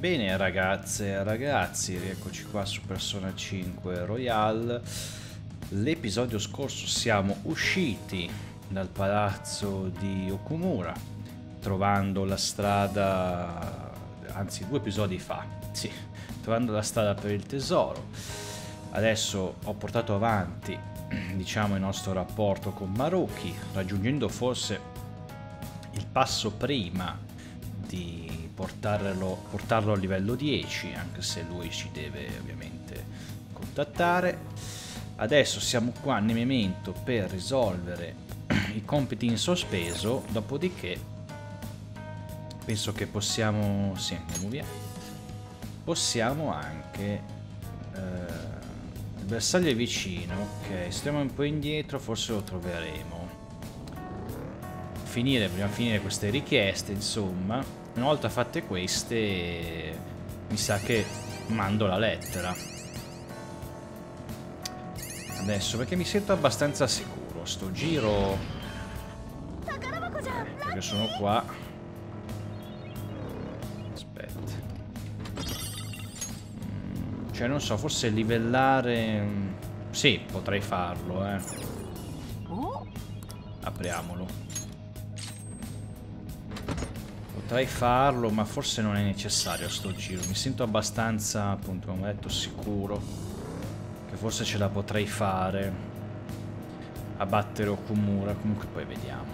Bene ragazze e ragazzi, rieccoci qua su Persona 5 Royal. L'episodio scorso siamo usciti dal palazzo di Okumura, trovando la strada, anzi 2 episodi fa, sì, trovando la strada per il tesoro. Adesso ho portato avanti, diciamo, il nostro rapporto con Maruki, raggiungendo forse il passo prima di portarlo a livello 10, anche se lui ci deve ovviamente contattare. Adesso siamo qua nel momento per risolvere i compiti in sospeso, dopodiché penso che possiamo, sì, andiamo via. Possiamo anche, il bersaglio è vicino, ok, stiamo un po' indietro, forse lo troveremo. Dobbiamo finire queste richieste, insomma. Una volta fatte queste, mi sa che mando la lettera. Adesso, perché mi sento abbastanza sicuro, sto giro, perché sono qua. Aspetta. Cioè, non so, forse livellare... Sì, potrei farlo, eh. Apriamolo. Potrei farlo, ma forse non è necessario sto giro. Mi sento abbastanza, appunto, come ho detto, sicuro. Che forse ce la potrei fare a battere Okumura. Comunque poi vediamo.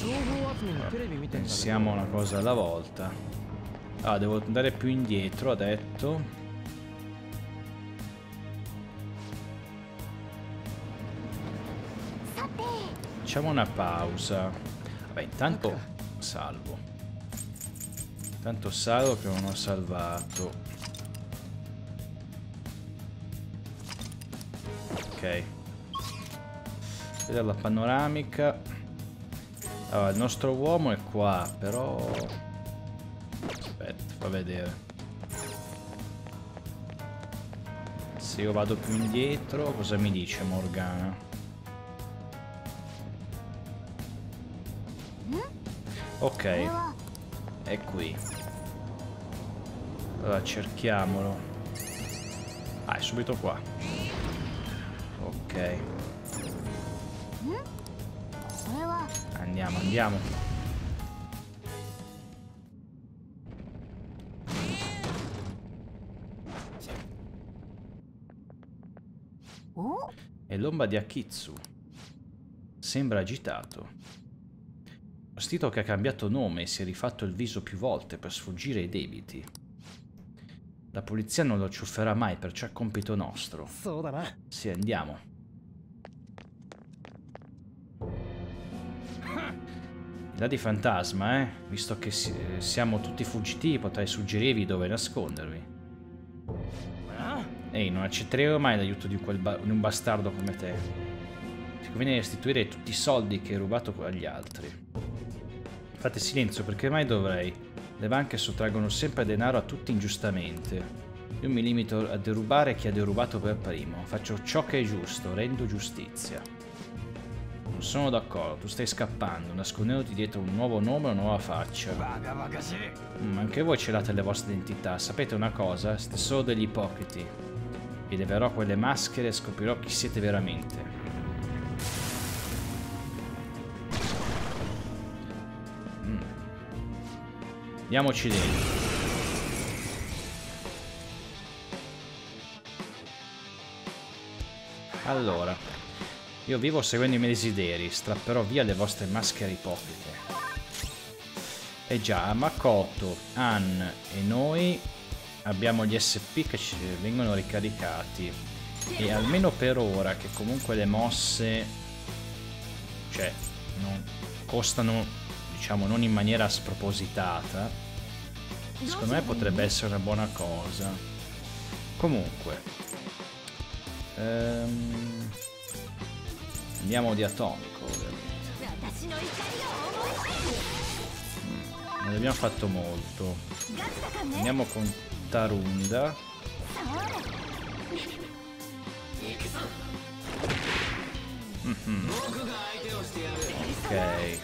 Allora, pensiamo a una cosa alla volta. Ah, devo andare più indietro, ha detto. Facciamo una pausa. Vabbè, intanto salvo. Intanto salvo che non ho salvato. Ok, vedere la panoramica. Allora, il nostro uomo è qua, però... Aspetta, fa vedere. Se io vado più indietro, cosa mi dice Morgana? Ok, è qui. Allora, cerchiamolo. Ah, è subito qua. Ok, andiamo, andiamo. È l'ombra di Akitsu. Sembra agitato. Vestito che ha cambiato nome e si è rifatto il viso più volte per sfuggire ai debiti. La polizia non lo acciufferà mai, perciò è compito nostro. Sì, andiamo. Là di fantasma, eh? Visto che siamo tutti fuggitivi, potrei suggerirvi dove nascondervi. Ehi, non accetteremo mai l'aiuto di un bastardo come te. Ti conviene restituire tutti i soldi che hai rubato agli altri. Fate silenzio, perché mai dovrei? Le banche sottraggono sempre denaro a tutti ingiustamente. Io mi limito a derubare chi ha derubato per primo. Faccio ciò che è giusto, rendo giustizia. Non sono d'accordo, tu stai scappando, nascondendoti dietro un nuovo nome e una nuova faccia. Anche voi celate le vostre identità, sapete una cosa? Siete solo degli ipocriti. Vi leverò quelle maschere e scoprirò chi siete veramente. Andiamoci dentro. Allora... Io vivo seguendo i miei desideri, strapperò via le vostre maschere ipocrite. E già, Makoto, Ann e noi abbiamo gli SP che ci vengono ricaricati. E almeno per ora, che comunque le mosse, cioè, non costano, diciamo, non in maniera spropositata, secondo me potrebbe essere una buona cosa. Comunque... Andiamo di atomico, ovviamente. Non abbiamo fatto molto. Andiamo con Tarunda. Ok.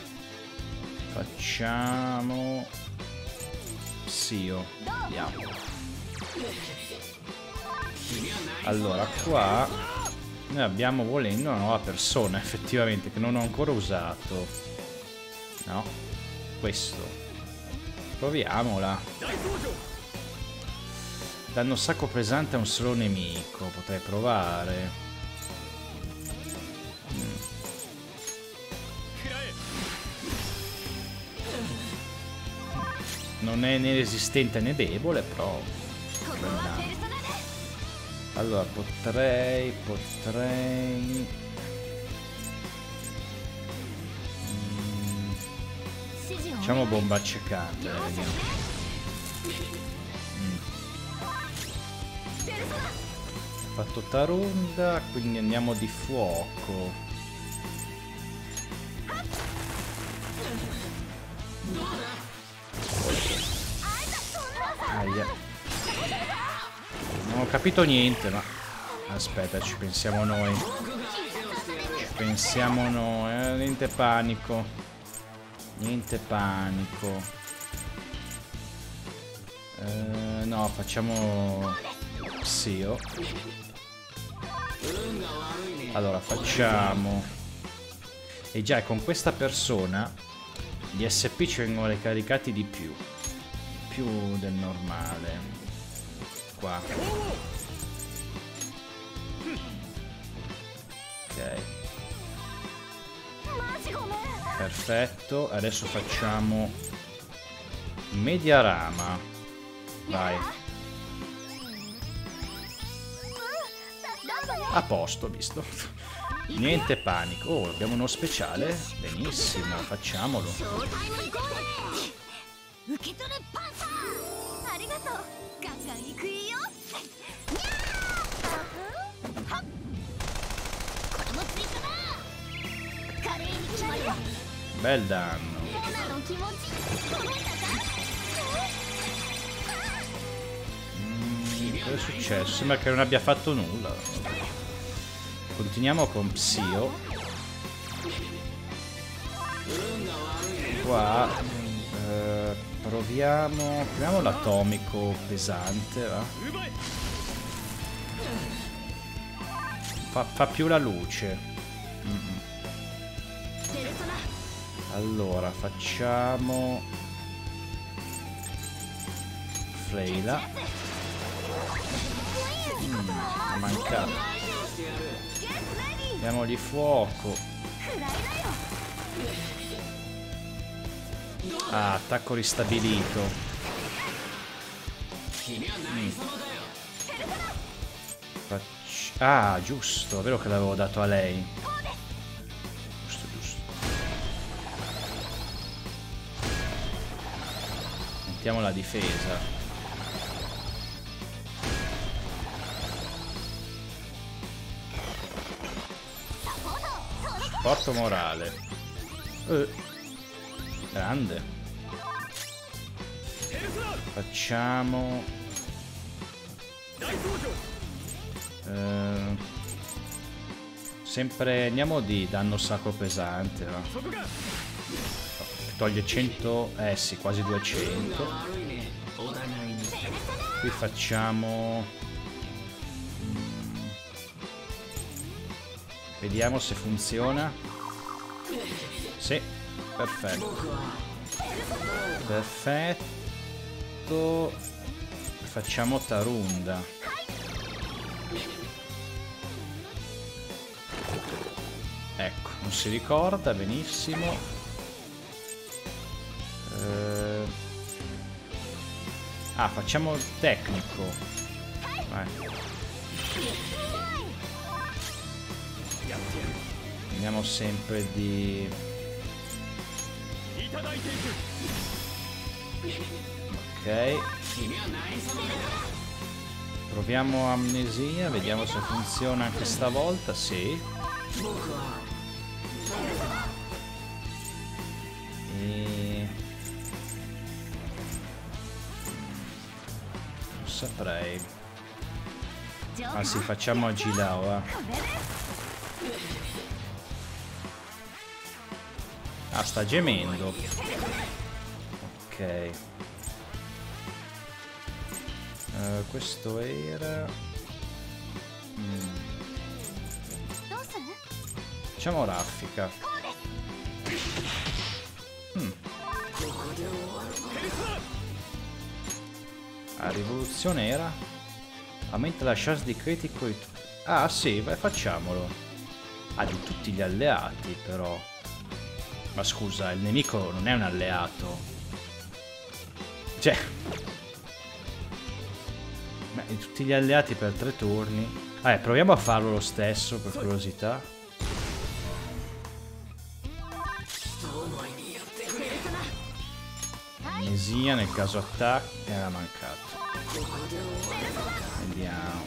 Facciamo... Psio. Andiamo. Allora qua noi abbiamo, volendo, una nuova persona effettivamente che non ho ancora usato. No, questo proviamola. Danno sacco pesante a un solo nemico. Potrei provare. Non è né resistente né debole, però. Allora potrei. Facciamo bomba accecante, vediamo. Ho fatto Tarunda, quindi andiamo di fuoco. Aia. Non ho capito niente, ma... Aspetta, ci pensiamo noi. Ci pensiamo noi, niente panico. Niente panico. No, facciamo Psio. Allora facciamo. E già con questa persona gli SP ci vengono ricaricati di più. Più del normale. Qua. Ok. Perfetto, adesso facciamo Mediarama. Vai. A posto, visto. Niente panico. Oh, abbiamo uno speciale. Benissimo, facciamolo. Bel danno. Cosa è successo? Sembra che non abbia fatto nulla. Continuiamo con Psio. Qua proviamo l'atomico pesante, va? Fa più la luce. Allora, facciamo Freila. Ha mancato. Andiamo di fuoco. Ah, attacco ristabilito. Ah, giusto, è vero che l'avevo dato a lei. La difesa. Porto morale. Grande. Facciamo sempre, andiamo di danno sacro pesante, no? Toglie 100, eh sì, quasi 200. Qui facciamo... Vediamo se funziona. Sì, perfetto. Perfetto. Facciamo Tarunda. Ecco, non si ricorda, benissimo. Ah, facciamo il tecnico. Vai. Andiamo sempre di... Ok. Proviamo Amnesia, vediamo se funziona anche stavolta. Sì. Saprei. Anzi, facciamo a Gidawa. Ah, sta gemendo. Ok. Questo era... Diciamo raffica. La rivoluzione era... Aumenta la chance di critico. Ah sì, vai, facciamolo. Ah, di tutti gli alleati però. Ma scusa, il nemico non è un alleato. Cioè... Ma di tutti gli alleati per 3 turni. Vabbè, proviamo a farlo lo stesso per curiosità. Mesia nel caso attacca. Era mancato. Vediamo.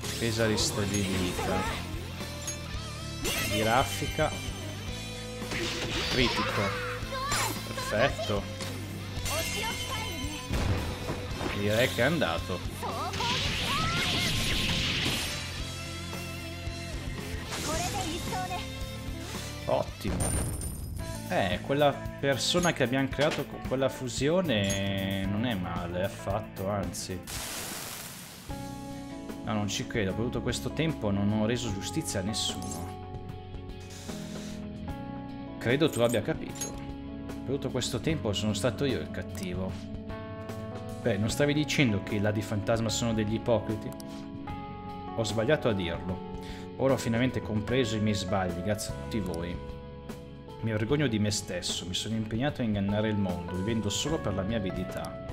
Difesa ristabilita. Di raffica. Critico. Perfetto. Direi che è andato. Ottimo. Quella persona che abbiamo creato con quella fusione non è male affatto, anzi. No, non ci credo, per tutto questo tempo non ho reso giustizia a nessuno. Credo tu abbia capito. Per tutto questo tempo sono stato io il cattivo. Beh, non stavi dicendo che i ladri fantasma sono degli ipocriti? Ho sbagliato a dirlo. Ora ho finalmente compreso i miei sbagli, grazie a tutti voi. Mi vergogno di me stesso, mi sono impegnato a ingannare il mondo, vivendo solo per la mia avidità.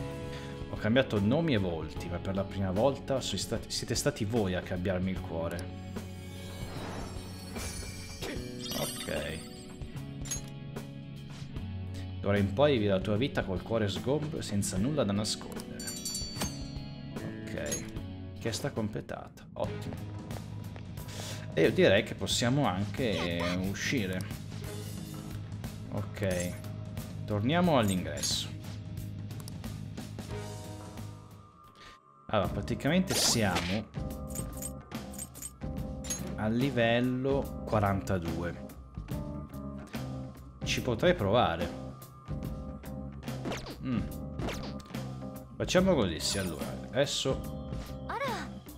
Ho cambiato nomi e volti, ma per la prima volta siete stati voi a cambiarmi il cuore. Ok. D'ora in poi vivi la tua vita col cuore sgombro, senza nulla da nascondere. Ok. Richiesta completata. Ottimo. E io direi che possiamo anche uscire. Ok. Torniamo all'ingresso. Allora, praticamente siamo al livello 42. Ci potrei provare. Facciamo così, sì, allora. Adesso...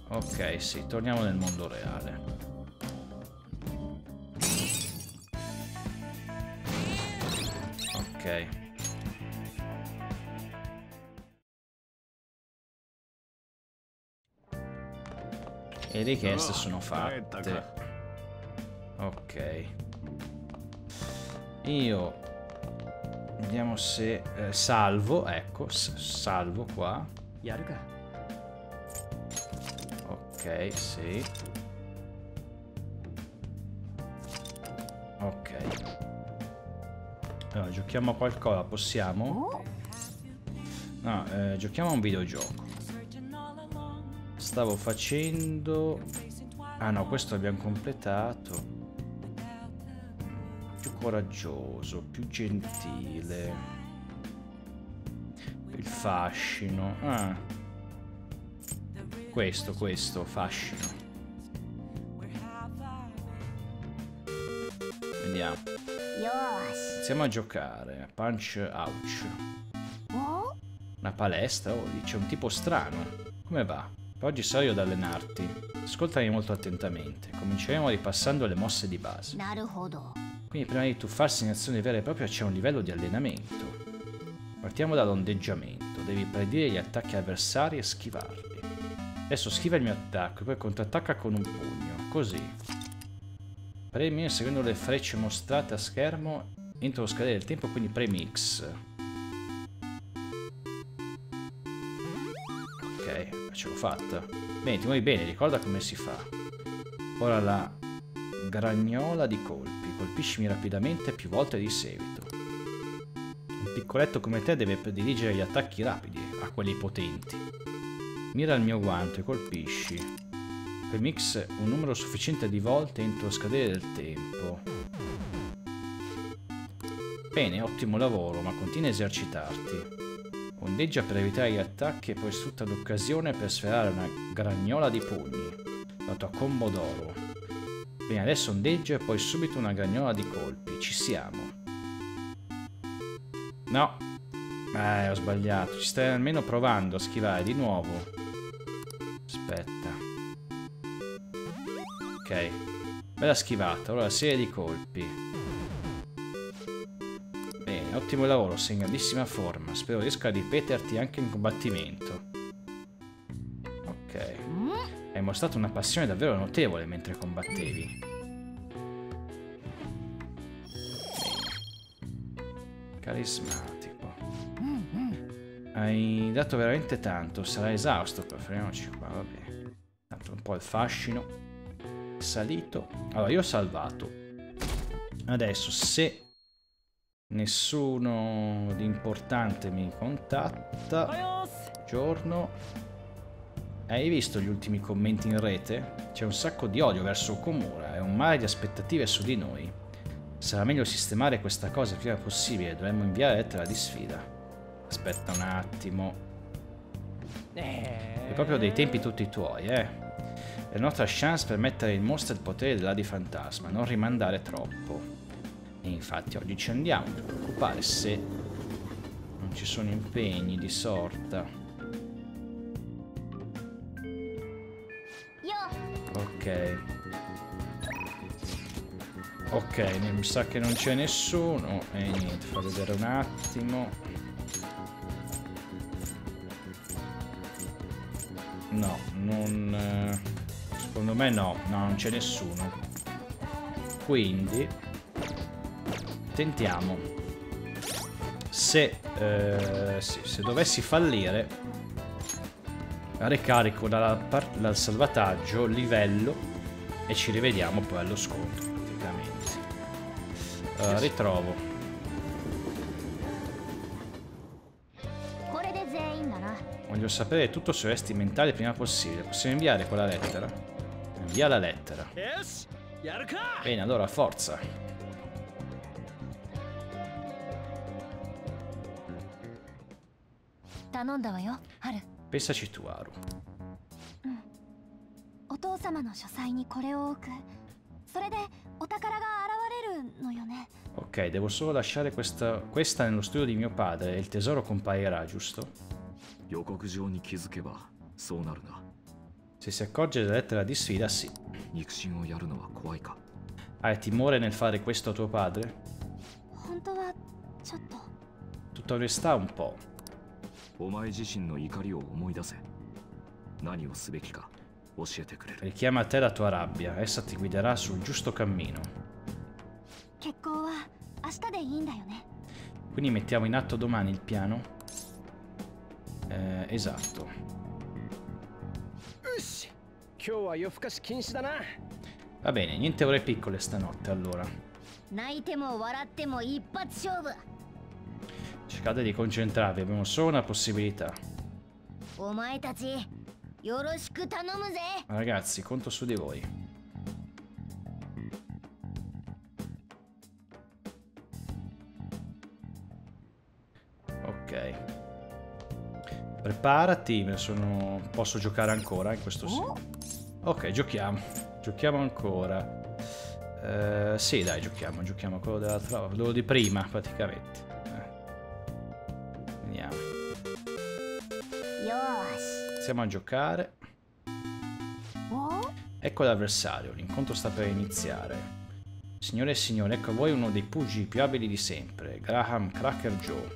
Ok, sì, torniamo nel mondo reale. Ok. Le richieste sono fatte. Ok. Io vediamo se salvo, ecco, salvo qua. Ok, sì. Ok. Allora, giochiamo a qualcosa, possiamo? No, giochiamo a un videogioco. Stavo facendo... Ah no, questo l'abbiamo completato. Più coraggioso, più gentile. Il fascino. Ah. Questo, fascino. Vediamo. Iniziamo a giocare. Punch-Out. Una palestra? Oh, lì c'è un tipo strano. Come va? Per oggi sarò io ad allenarti. Ascoltami molto attentamente. Cominceremo ripassando le mosse di base. Quindi prima di tuffarsi in azione vera e propria c'è un livello di allenamento. Partiamo dall'ondeggiamento. Devi predire gli attacchi avversari e schivarli. Adesso schiva il mio attacco e poi contrattacca con un pugno. Così. Premi seguendo le frecce mostrate a schermo entro lo scadere del tempo, quindi premi X. Ok, ce l'ho fatta. Bene, ti muovi bene, ricorda come si fa. Ora la gragnola di colpi. Colpiscimi rapidamente più volte di seguito. Un piccoletto come te deve prediligere gli attacchi rapidi a quelli potenti. Mira il mio guanto e colpisci. Mix un numero sufficiente di volte entro lo scadere del tempo. Bene, ottimo lavoro, ma continua a esercitarti. Ondeggia per evitare gli attacchi e poi sfrutta l'occasione per sferrare una gragnola di pugni. La tua combo d'oro. Bene, adesso ondeggio e poi subito una gragnola di colpi. Ci siamo. No. Ho sbagliato. Ci stai almeno provando a schivare di nuovo. Aspetta. Ok. Bella schivata. Allora, serie di colpi. Bene, ottimo lavoro. Sei in grandissima forma. Spero riesca a ripeterti anche in combattimento. Ok. Hai mostrato una passione davvero notevole mentre combattevi. Carismatico. Hai dato veramente tanto. Sarai esausto, però fermiamoci qua, vabbè. Tanto un po' il fascino. Salito. Allora, io ho salvato. Adesso, se nessuno di importante mi contatta, giorno. Hai visto gli ultimi commenti in rete? C'è un sacco di odio verso Okumura e un mare di aspettative su di noi. Sarà meglio sistemare questa cosa il prima possibile, dovremmo inviare lettera di sfida. Aspetta un attimo. È proprio dei tempi tutti tuoi, eh? È la nostra chance per mettere in mostra il potere dell'Adi Fantasma, non rimandare troppo. E infatti oggi ci andiamo, non ti preoccupare se non ci sono impegni di sorta. Ok. Ok, mi sa che non c'è nessuno. E niente, fa vedere un attimo. No, non... secondo me no, non c'è nessuno. Quindi tentiamo. Se, se dovessi fallire, ricarico dal salvataggio livello e ci rivediamo poi allo scontro praticamente. Ritrovo. Voglio sapere tutto sui resti mentali prima possibile. Possiamo inviare quella lettera? Invia la lettera. Bene, allora forza. Pensaci tu, Haru. Ok, devo solo lasciare questa nello studio di mio padre e il tesoro comparirà, giusto? Se si accorge della lettera di sfida, sì. Hai timore nel fare questo a tuo padre? Tutto onestà un po'. Richiama a te la tua rabbia, essa ti guiderà sul giusto cammino. Quindi mettiamo in atto domani il piano? Esatto. Va bene, niente ore piccole stanotte allora. Cercate di concentrarvi, abbiamo solo una possibilità. Ragazzi, conto su di voi. Ok. Preparati, me sono... posso giocare ancora in questo senso? Ok, giochiamo. Giochiamo ancora. Sì, dai, giochiamo. Giochiamo quello della trova, quello di prima, praticamente. Iniziamo a giocare. Ecco l'avversario, l'incontro sta per iniziare. Signore e signori, ecco a voi uno dei pugili più abili di sempre, Graham Cracker Joe.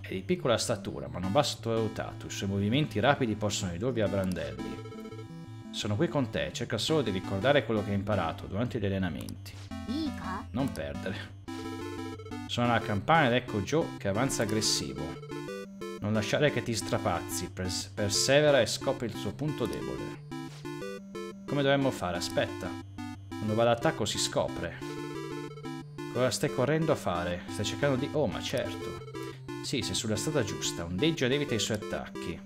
È di piccola statura, ma non va sottovalutato. I suoi movimenti rapidi possono ridurvi a brandelli. Sono qui con te, cerca solo di ricordare quello che hai imparato durante gli allenamenti. Non perdere. Suona la campana ed ecco Joe che avanza aggressivo. Non lasciare che ti strapazzi, persevera e scopri il suo punto debole. Come dovremmo fare? Aspetta. Quando va all'attacco si scopre. Cosa stai correndo a fare? Stai cercando di... Oh, ma certo. Sì, sei sulla strada giusta. Ondeggia ed evita i suoi attacchi.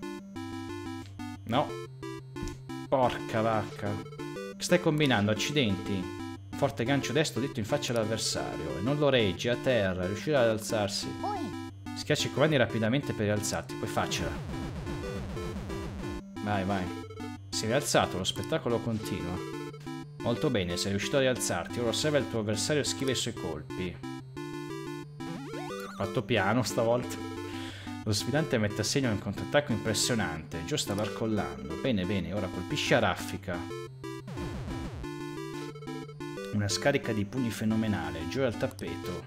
No. Porca vacca. Che stai combinando? Accidenti. Forte gancio destro dritto in faccia all'avversario. E non lo reggi, a terra. Riuscirà ad alzarsi. Schiacci i comandi rapidamente per rialzarti, poi faccela. Vai, vai. Si è rialzato, lo spettacolo continua. Molto bene, sei riuscito a rialzarti. Ora osserva il tuo avversario e schiva i suoi colpi. Ho fatto piano stavolta. Lo sfidante mette a segno un contrattacco impressionante. Joe stava barcollando. Bene, bene, ora colpisci a raffica. Una scarica di pugni fenomenale. Joe al tappeto.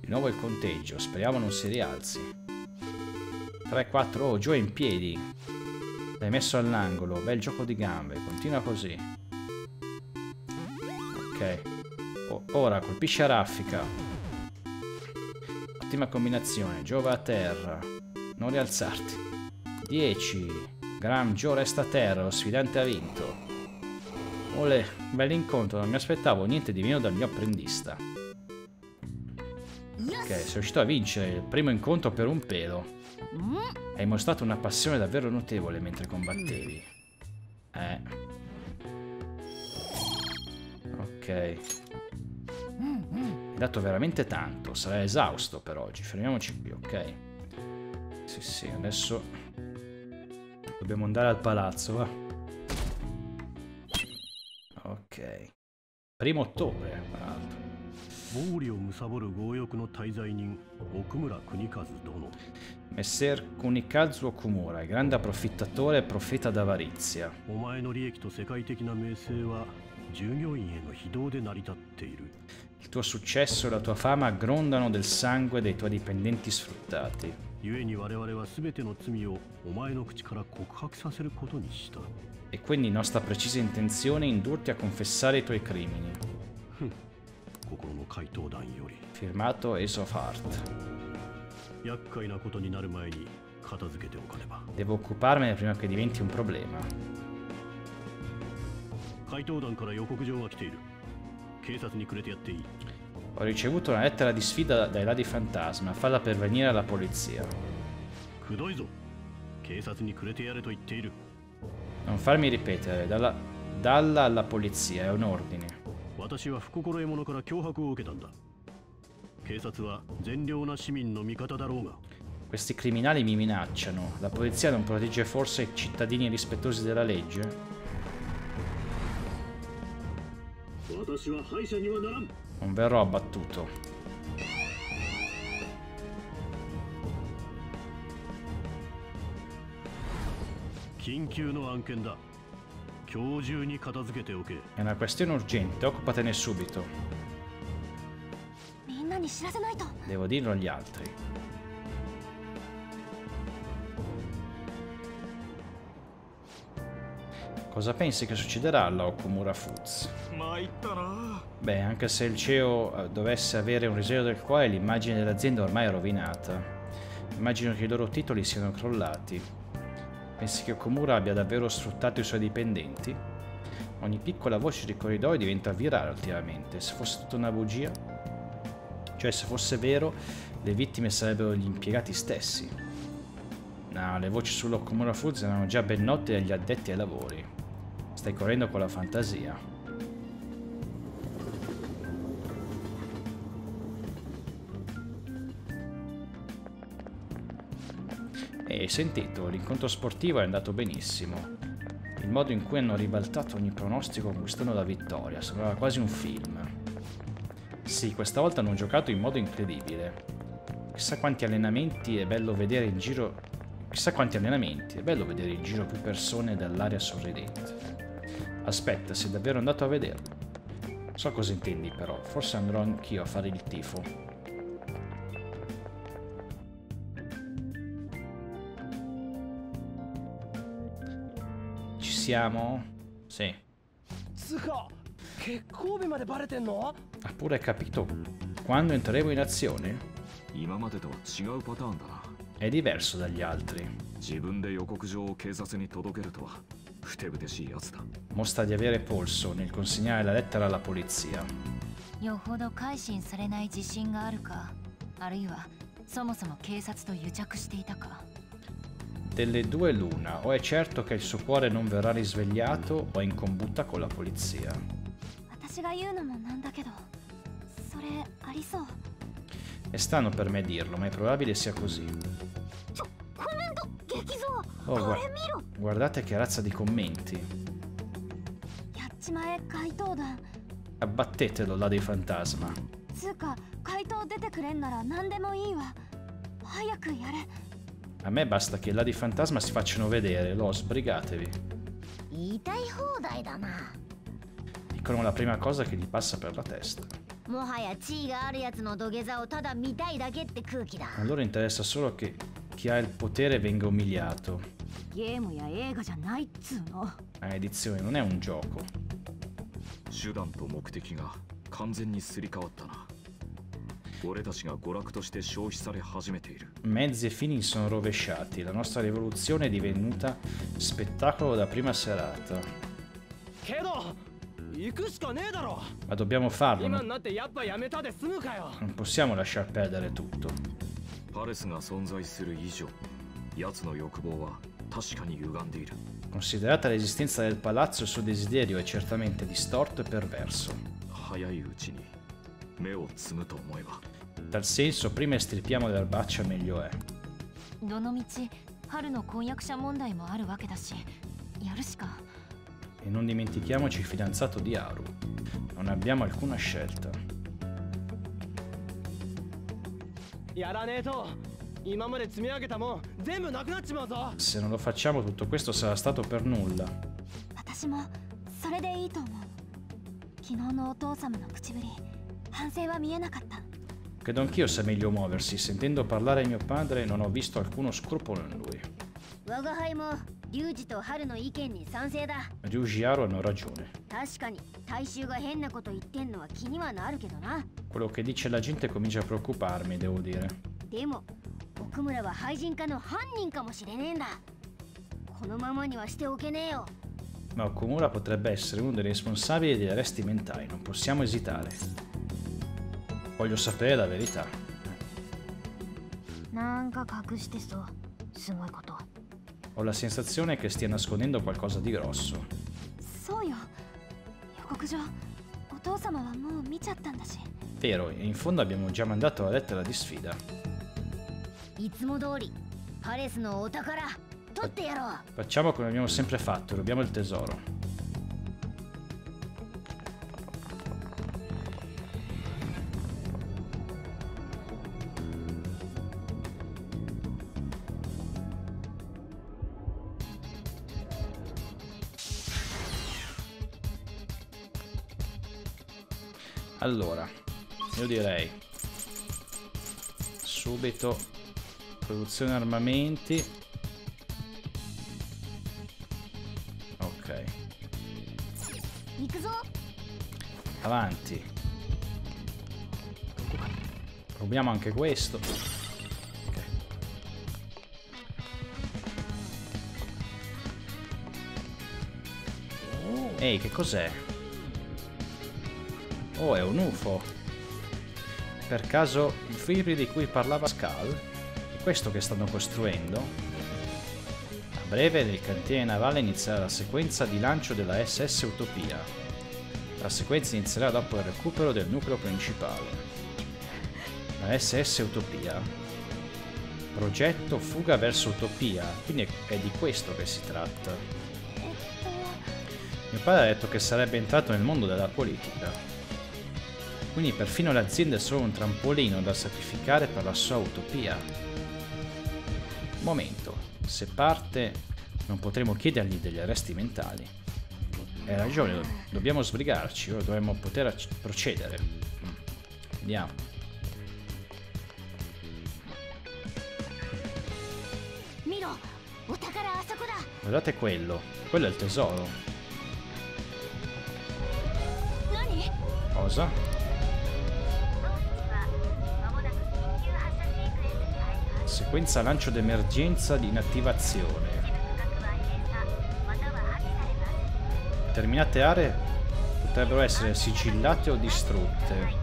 Di nuovo il conteggio. Speriamo non si rialzi. 3, 4, oh, Joe in piedi. L'hai messo all'angolo. Bel gioco di gambe. Continua così. Ok. Ora colpisci a raffica. Ottima combinazione. Joe va a terra. Non rialzarti. 10. Graham Joe resta a terra. Lo sfidante ha vinto. Olè. Bel incontro. Non mi aspettavo niente di meno dal mio apprendista. Ok. Sei riuscito a vincere il primo incontro per un pelo. Hai mostrato una passione davvero notevole mentre combattevi. Ok. Hai dato veramente tanto. Sarai esausto per oggi. Fermiamoci qui, ok? Sì, sì, adesso dobbiamo andare al palazzo, va? Ok. 1 ottobre, tra l'altro. Messer Kunikazu Okumura, il grande approfittatore e profeta d'avarizia. Il tuo successo e la tua fama grondano del sangue dei tuoi dipendenti sfruttati. E quindi nostra precisa intenzione è indurti a confessare i tuoi crimini. Firmato Ace of Heart. Devo occuparmene prima che diventi un problema. Ho ricevuto una lettera di sfida dai ladri fantasma. Falla pervenire alla polizia. Non farmi ripetere. Dalla alla polizia, è un ordine. Questi criminali mi minacciano. La polizia non protegge forse i cittadini rispettosi della legge? Non verrò abbattuto. È una questione urgente, occupatene subito. Devo dirlo agli altri. Cosa pensi che succederà alla Okumura Foods? Beh, anche se il CEO dovesse avere un risveglio del cuore, l'immagine dell'azienda ormai è rovinata. Immagino che i loro titoli siano crollati. Pensi che Okumura abbia davvero sfruttato i suoi dipendenti? Ogni piccola voce di corridoio diventa virale ultimamente. Se fosse tutta una bugia? Cioè, se fosse vero, le vittime sarebbero gli impiegati stessi. No, le voci sull'Okumura Foods erano già ben note agli addetti ai lavori. Stai correndo con la fantasia. E sentito, l'incontro sportivo è andato benissimo. Il modo in cui hanno ribaltato ogni pronostico conquistando la vittoria sembrava quasi un film. Sì, questa volta hanno giocato in modo incredibile. Chissà quanti allenamenti è bello vedere in giro. Più persone dall'aria sorridente. Aspetta, sei davvero andato a vederlo? So cosa intendi però, forse andrò anch'io a fare il tifo. Siamo? Sì. Ha pure capito quando entreremo in azione? È diverso dagli altri. Mostra di avere polso nel consegnare la lettera alla polizia. Delle due l'una, o è certo che il suo cuore non verrà risvegliato o è in combutta con la polizia. È strano per me dirlo, ma è probabile sia così. Oh, guardate che razza di commenti. Abbattetelo là dei fantasma. A me basta che là dei fantasma si facciano vedere, lo sbrigatevi. Dicono la prima cosa che gli passa per la testa. A loro interessa solo che chi ha il potere venga umiliato. Ah, edizione, non è un gioco. Mezzi e fini sono rovesciati. La nostra rivoluzione è divenuta spettacolo da prima serata. Ma dobbiamo farlo. Non possiamo lasciar perdere tutto. Considerata l'esistenza del palazzo, il suo desiderio è certamente distorto e perverso. In tal senso, prima estirpiamo l'erbaccia, meglio è. E non dimentichiamoci il fidanzato di Haru. Non abbiamo alcuna scelta. Se non lo facciamo, tutto questo sarà stato per nulla. Credo anch'io sia meglio muoversi. Sentendo parlare mio padre, non ho visto alcuno scrupolo in lui. Ryuji e Haru hanno ragione. Quello che dice la gente comincia a preoccuparmi, devo dire. Ma Okumura potrebbe essere uno dei responsabili degli arresti mentali, non possiamo esitare. Voglio sapere la verità. Ho la sensazione che stia nascondendo qualcosa di grosso. Vero, e in fondo abbiamo già mandato la lettera di sfida. Facciamo come abbiamo sempre fatto, rubiamo il tesoro. Allora, io direi subito produzione armamenti. Ok. Avanti. Proviamo anche questo. Ok. Ehi, che cos'è? Oh, è un UFO. Per caso i fibri di cui parlava Scal? È questo che stanno costruendo? A breve nel cantiere navale inizierà la sequenza di lancio della SS Utopia. La sequenza inizierà dopo il recupero del nucleo principale. La SS Utopia? Progetto Fuga verso Utopia. Quindi è di questo che si tratta. Mio padre ha detto che sarebbe entrato nel mondo della politica. Quindi perfino l'azienda è solo un trampolino da sacrificare per la sua utopia. Momento, se parte non potremo chiedergli degli arresti mentali. Hai ragione, dobbiamo sbrigarci, ora dovremmo poter procedere. Vediamo. Guardate quello, quello è il tesoro. Cosa? Sequenza lancio d'emergenza di inattivazione. Determinate aree potrebbero essere sigillate o distrutte.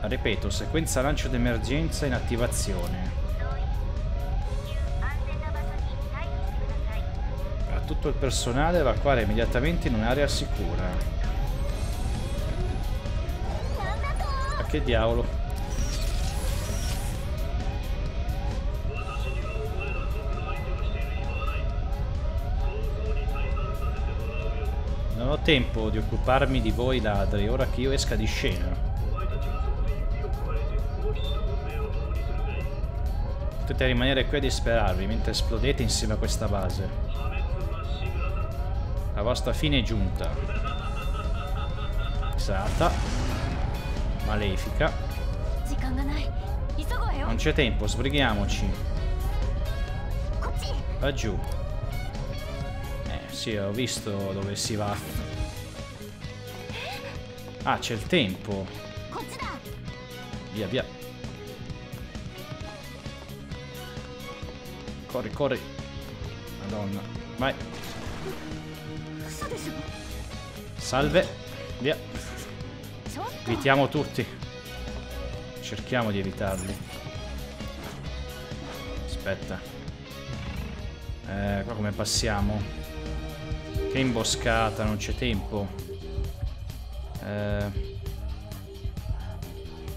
Ripeto, sequenza lancio d'emergenza in attivazione. A tutto il personale evacuare immediatamente in un'area sicura. Che diavolo. ho tempo di occuparmi di voi ladri ora che io esca di scena. Potete rimanere qui a disperarvi mentre esplodete insieme a questa base. La vostra fine è giunta. Esata. Malefica. Non c'è tempo, sbrighiamoci. Laggiù. Sì, ho visto dove si va. Ah, c'è il tempo. Via, via. Corri, corri. Madonna. Vai. Salve. Via. Evitiamo tutti. Cerchiamo di evitarli. Aspetta. Qua come passiamo? Che imboscata, non c'è tempo.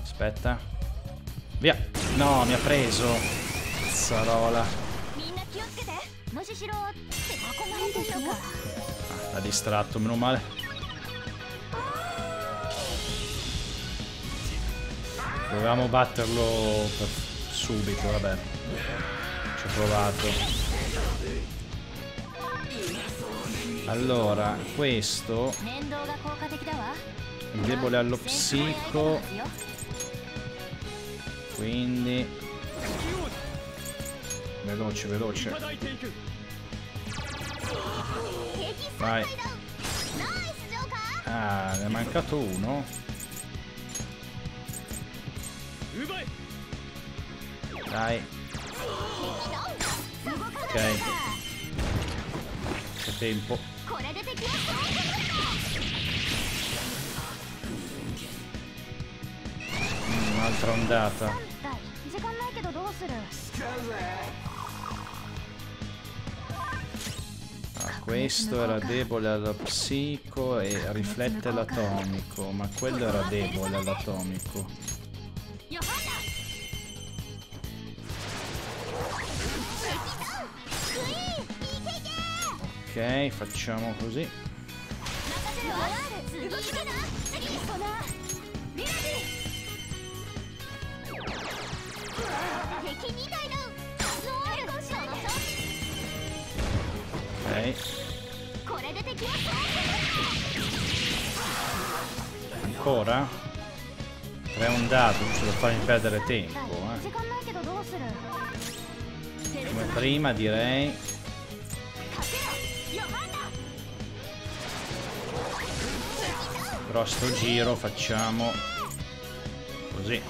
Aspetta. Via. No, mi ha preso. Cazzarola. Ah, l'ha distratto, meno male. Dovevamo batterlo subito, vabbè. Ci ho provato. Allora, questo è debole allo psico. Quindi veloce, veloce. Vai. Ah, ne è mancato uno. Dai. Ok. C'è tempo. Un'altra ondata. Questo era debole allo psico e riflette l'atomico, ma quello era debole all'atomico. Ok, facciamo così. Ok. Ancora? Tre ondate, non ce lo fai perdere tempo, eh. Come prima direi. Però sto giro facciamo così.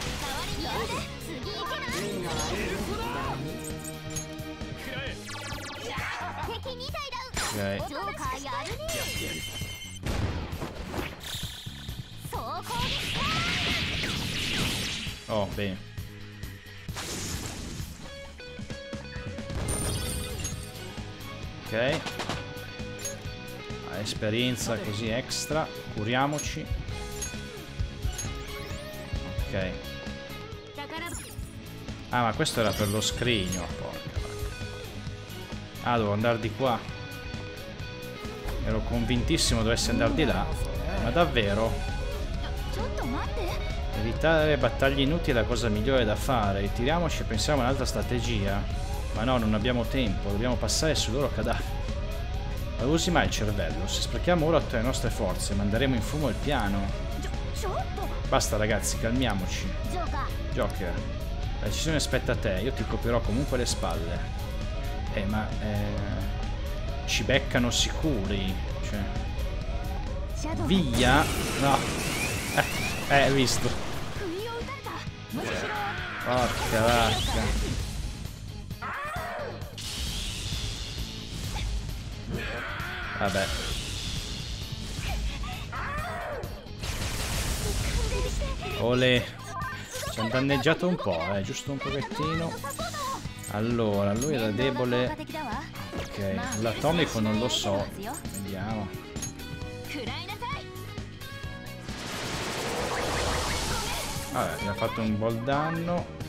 Ok. Oh, bene. Ok. Esperienza così extra. Curiamoci. Ok. Ah, ma questo era per lo scrigno. Porca vacca. Ah, devo andare di qua. Ero convintissimo dovesse andare di là. Ma davvero? Evitare battaglie inutili è la cosa migliore da fare. Ritiriamoci e pensiamo a un'altra strategia. Ma no, non abbiamo tempo. Dobbiamo passare sui loro cadaveri. Ma usi mai il cervello? Se sprechiamo ora tutte le nostre forze, manderemo in fumo il piano. Basta ragazzi, calmiamoci. Joker, la decisione spetta a te. Io ti coprirò comunque le spalle. Ma... ci beccano sicuri, cioè. Via. No. Hai visto. Porca vacca. Vabbè. Olè. Ci hanno danneggiato un po', giusto un pochettino. Allora, lui era debole. Ok, l'atomico non lo so. Vediamo. Vabbè, mi ha fatto un bel danno.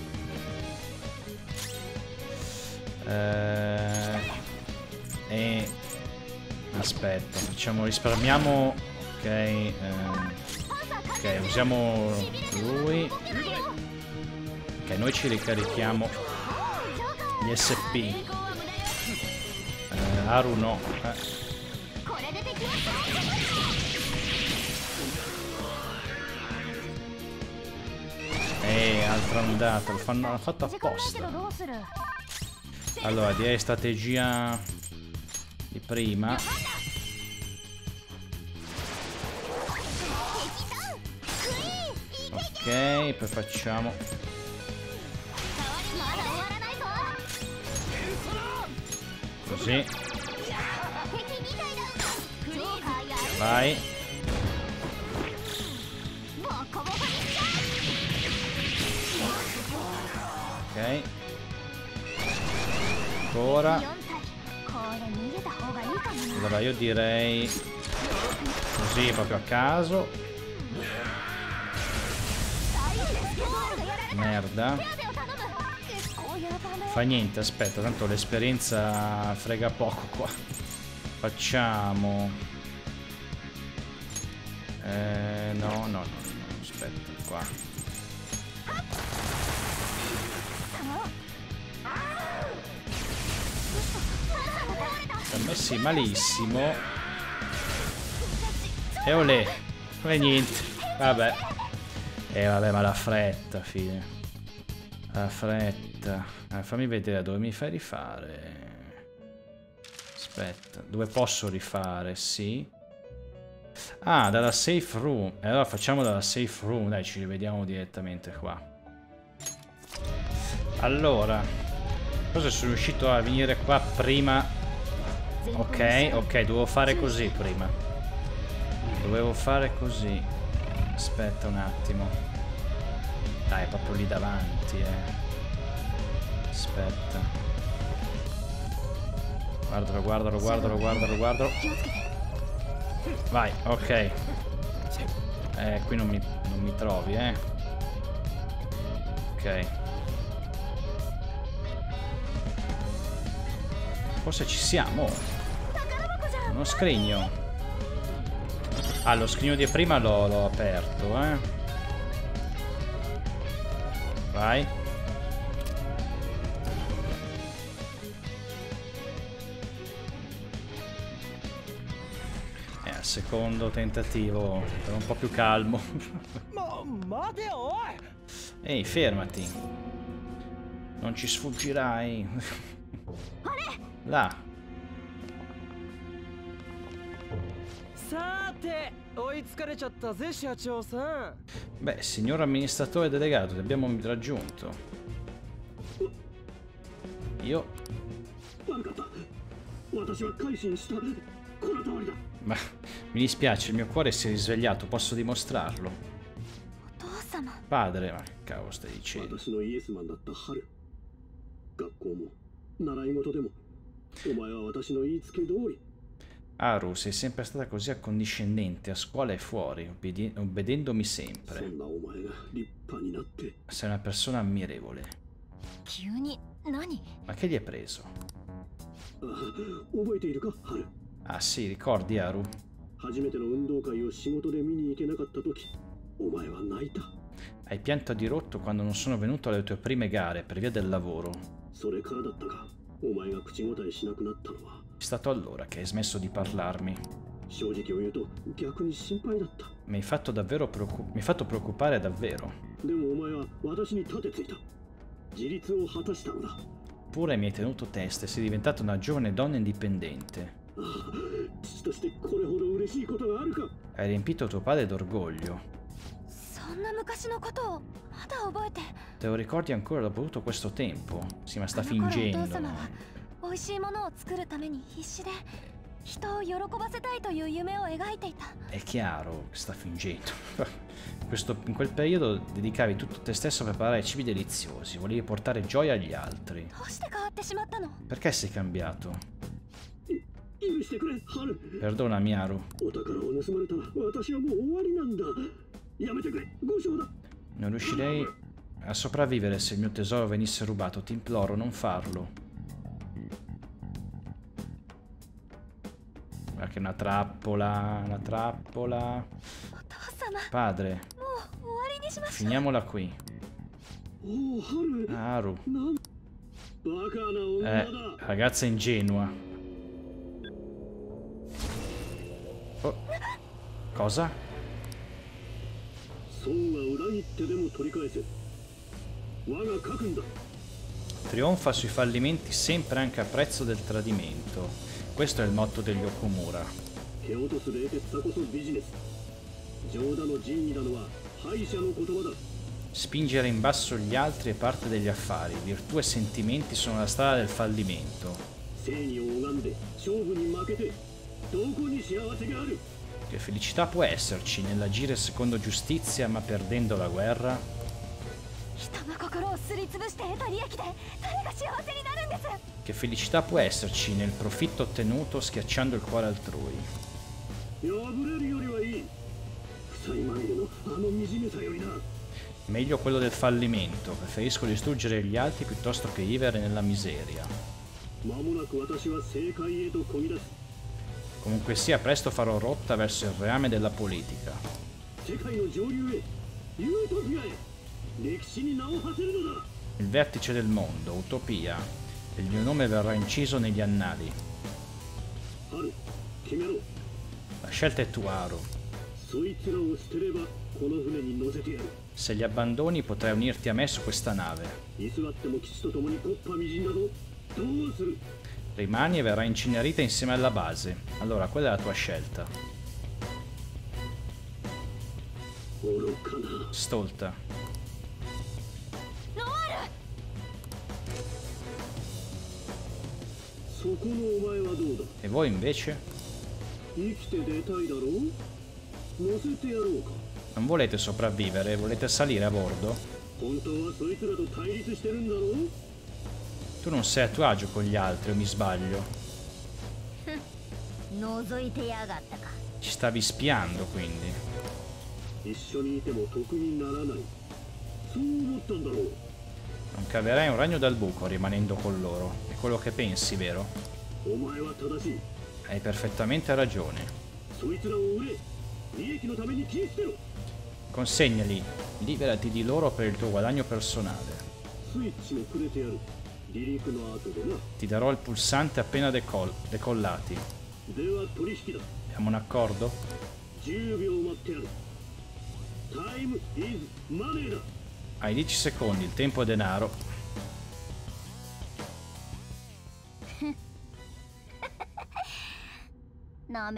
Aspetta, risparmiamo. Ok, ok, usiamo lui. Ok, noi ci ricarichiamo gli SP. Haru no. Altra ondata, l'hanno fatto apposta. Allora, direi strategia di prima. Ok, poi facciamo. Così. Vai. Ok. Ancora. Allora io direi così proprio a caso. Merda. Fa niente, aspetta, tanto l'esperienza frega poco qua. Facciamo. No, no, no, aspetta, qua. Ci ha messi malissimo. E olè. E niente. Vabbè. E vabbè, ma la fretta, fine. La fretta. Fammi vedere dove mi fai rifare. Aspetta. Dove posso rifare? Sì. Ah, dalla safe room. E allora facciamo dalla safe room. Dai, ci rivediamo direttamente qua. Allora, cosa sono riuscito a venire qua prima? Ok, ok, dovevo fare così prima. Dovevo fare così. Aspetta un attimo. Dai, proprio lì davanti, Aspetta. Guardalo, guardalo, guardalo, guardalo, guardalo. Vai, ok. Qui non mi trovi, Ok. Forse ci siamo. Uno scrigno. Ah, lo scrigno di prima l'ho aperto, Vai. Al secondo tentativo, sono un po' più calmo. Ehi, fermati. Non ci sfuggirai. Là. Beh, signor amministratore delegato, ti abbiamo raggiunto. Io. Ma mi dispiace, il mio cuore si è risvegliato, posso dimostrarlo. Padre, ma che cavolo stai dicendo? Haru, sei sempre stata così accondiscendente a scuola e fuori, obbedendomi sempre. Sei una persona ammirevole. Ma che gli hai preso? Ah sì, ricordi Haru? Hai pianto a dirotto quando non sono venuto alle tue prime gare per via del lavoro. È stato allora che hai smesso di parlarmi. Mi hai fatto davvero preoccupare davvero. Pure mi hai tenuto testa e sei diventata una giovane donna indipendente. Hai riempito tuo padre d'orgoglio. Te lo ricordi ancora dopo tutto questo tempo? Sì, ma sta fingendo. È chiaro che sta fingendo. In quel periodo dedicavi tutto te stesso a preparare cibi deliziosi. Volevi portare gioia agli altri. Perché sei cambiato? Perdonami, Haru. Non riuscirei a sopravvivere se il mio tesoro venisse rubato. Ti imploro, non farlo. Guarda Che è una trappola, una trappola. Padre, finiamola qui. Haru. Ragazza ingenua. Oh. Cosa? Trionfa sui fallimenti sempre anche a prezzo del tradimento. Questo è il motto degli Okumura. Spingere in basso gli altri è parte degli affari. Virtù e sentimenti sono la strada del fallimento. Che felicità può esserci nell'agire secondo giustizia ma perdendo la guerra? Che felicità può esserci nel profitto ottenuto schiacciando il cuore altrui? Meglio quello del fallimento, preferisco distruggere gli altri piuttosto che vivere nella miseria. Comunque sia, presto farò rotta verso il reame della politica. Il vertice del mondo, Utopia. Il mio nome verrà inciso negli annali. La scelta è tua, Haru. Se li abbandoni potrai unirti a me su questa nave. Rimani e verrà incinerita insieme alla base. Allora, quella è la tua scelta. Stolta. E voi invece? Non volete sopravvivere? Volete salire a bordo? Tu non sei a tuo agio con gli altri, o mi sbaglio? Ci stavi spiando, quindi. Non caverai un ragno dal buco rimanendo con loro. È quello che pensi, vero? Hai perfettamente ragione. Consegnali, liberati di loro per il tuo guadagno personale. Ti darò il pulsante appena decollati. Abbiamo un accordo? Hai 10 secondi, il tempo è denaro. Bravo.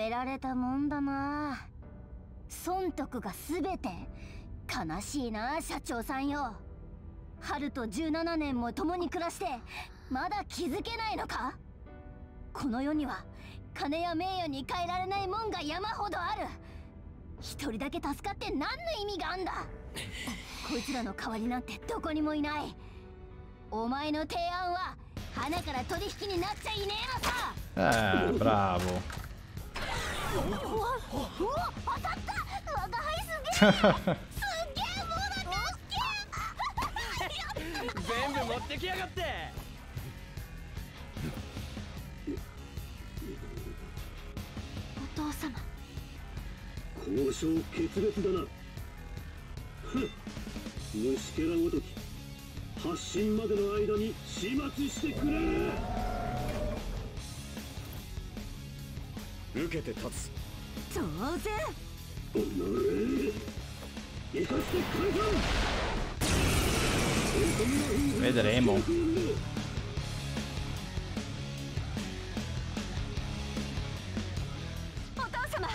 Vedremo.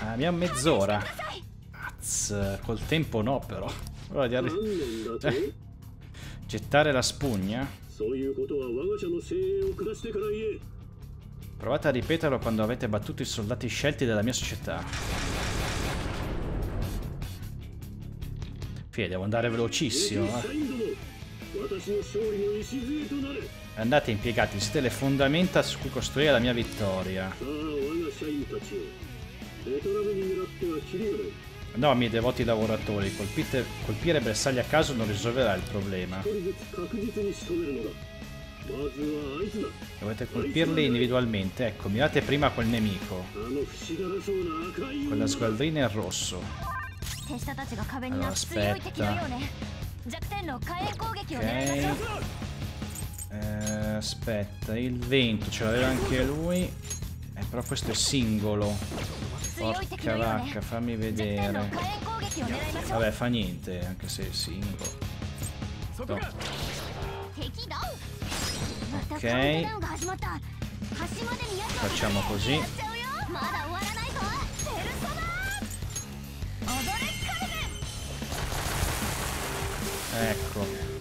Abbiamo mezz'ora. Col tempo no, però. Ora di gettare la spugna? Provate a ripeterlo quando avete battuto i soldati scelti della mia società. Fì, devo andare velocissimo. Andate impiegati, siete le fondamenta su cui costruire la mia vittoria. No, miei devoti lavoratori, colpire bersagli a caso non risolverà il problema. Dovete colpirli individualmente. Ecco, mirate prima quel nemico. Con la squadrina in rosso. Allora, aspetta. Okay. Aspetta, il vento ce l'aveva anche lui. Però questo è singolo. Porca vacca, fammi vedere. Vabbè, fa niente, anche se è singolo. No. Ok. Facciamo così. Ecco.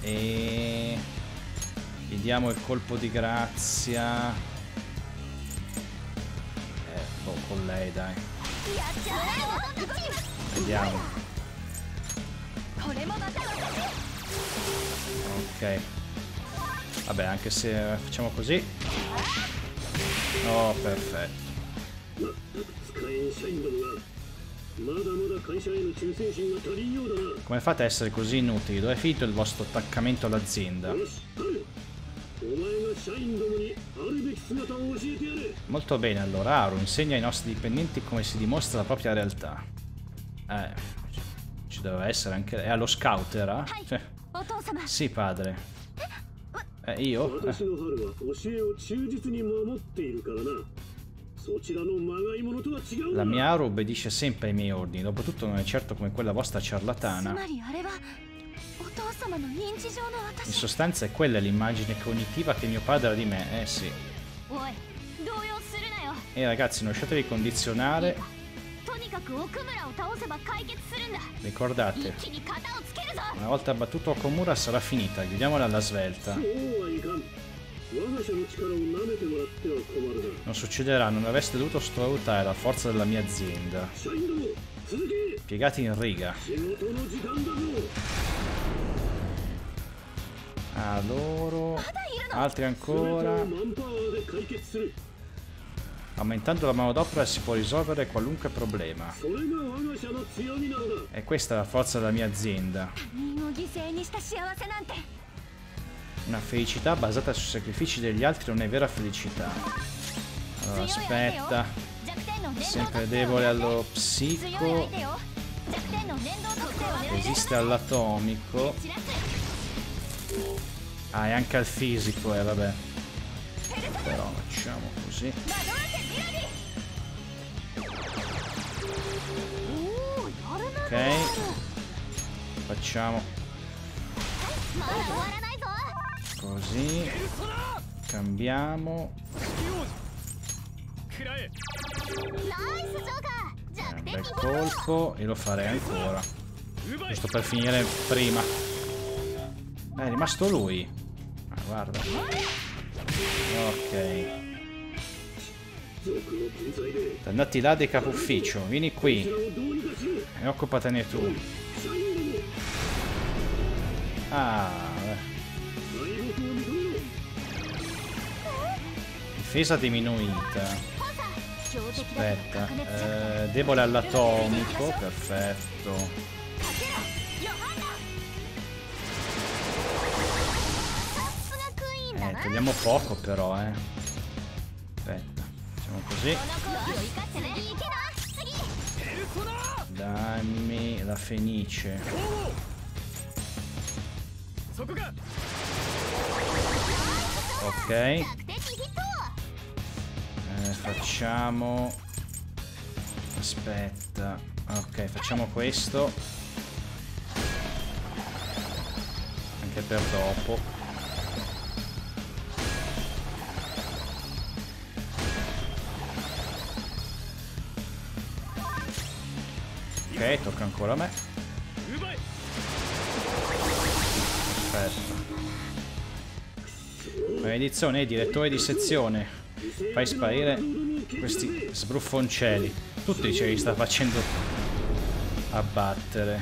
E gli diamo il colpo di grazia. Boh, con lei, dai. Vediamo. Ok. Vabbè, anche se facciamo così. Oh, perfetto. Come fate a essere così inutili? Dove è finito il vostro attaccamento all'azienda? Molto bene, allora Haru insegna ai nostri dipendenti come si dimostra la propria realtà. Ci doveva essere anche... È allo scout, era? Cioè... Sì, padre. Io? La mia Haru obbedisce sempre ai miei ordini, dopotutto non è certo come quella vostra ciarlatana. In sostanza è quella l'immagine cognitiva che mio padre ha di me, eh sì. E ragazzi, non lasciatevi condizionare. Ricordate, una volta abbattuto Okumura sarà finita, chiudiamola alla svelta. Non succederà, non avreste dovuto sottovalutare la forza della mia azienda. Piegati in riga. A loro, altri ancora. Aumentando la manodopera si può risolvere qualunque problema. E questa è la forza della mia azienda. Una felicità basata sui sacrifici degli altri non è vera felicità. Allora, aspetta. Sempre debole allo psico. Resiste all'atomico. Ah, e anche al fisico, vabbè. Però facciamo così. Ok. Facciamo così. Cambiamo. Un bel colpo. E lo farei ancora. Giusto per finire prima. È rimasto lui. Ah, guarda. Ok. Andati là del capo ufficio. Vieni qui. E occupatene tu. Difesa diminuita. Aspetta. Debole all'atomico. Perfetto. Togliamo poco però, Aspetta, facciamo così. Dammi la fenice. Ok. Facciamo... Aspetta. Ok, facciamo questo. Anche per dopo. Ok, tocca ancora a me. Perfetto. Benedizione, direttore di sezione. Fai sparire questi sbruffoncelli. Tutti ce li sta facendo abbattere.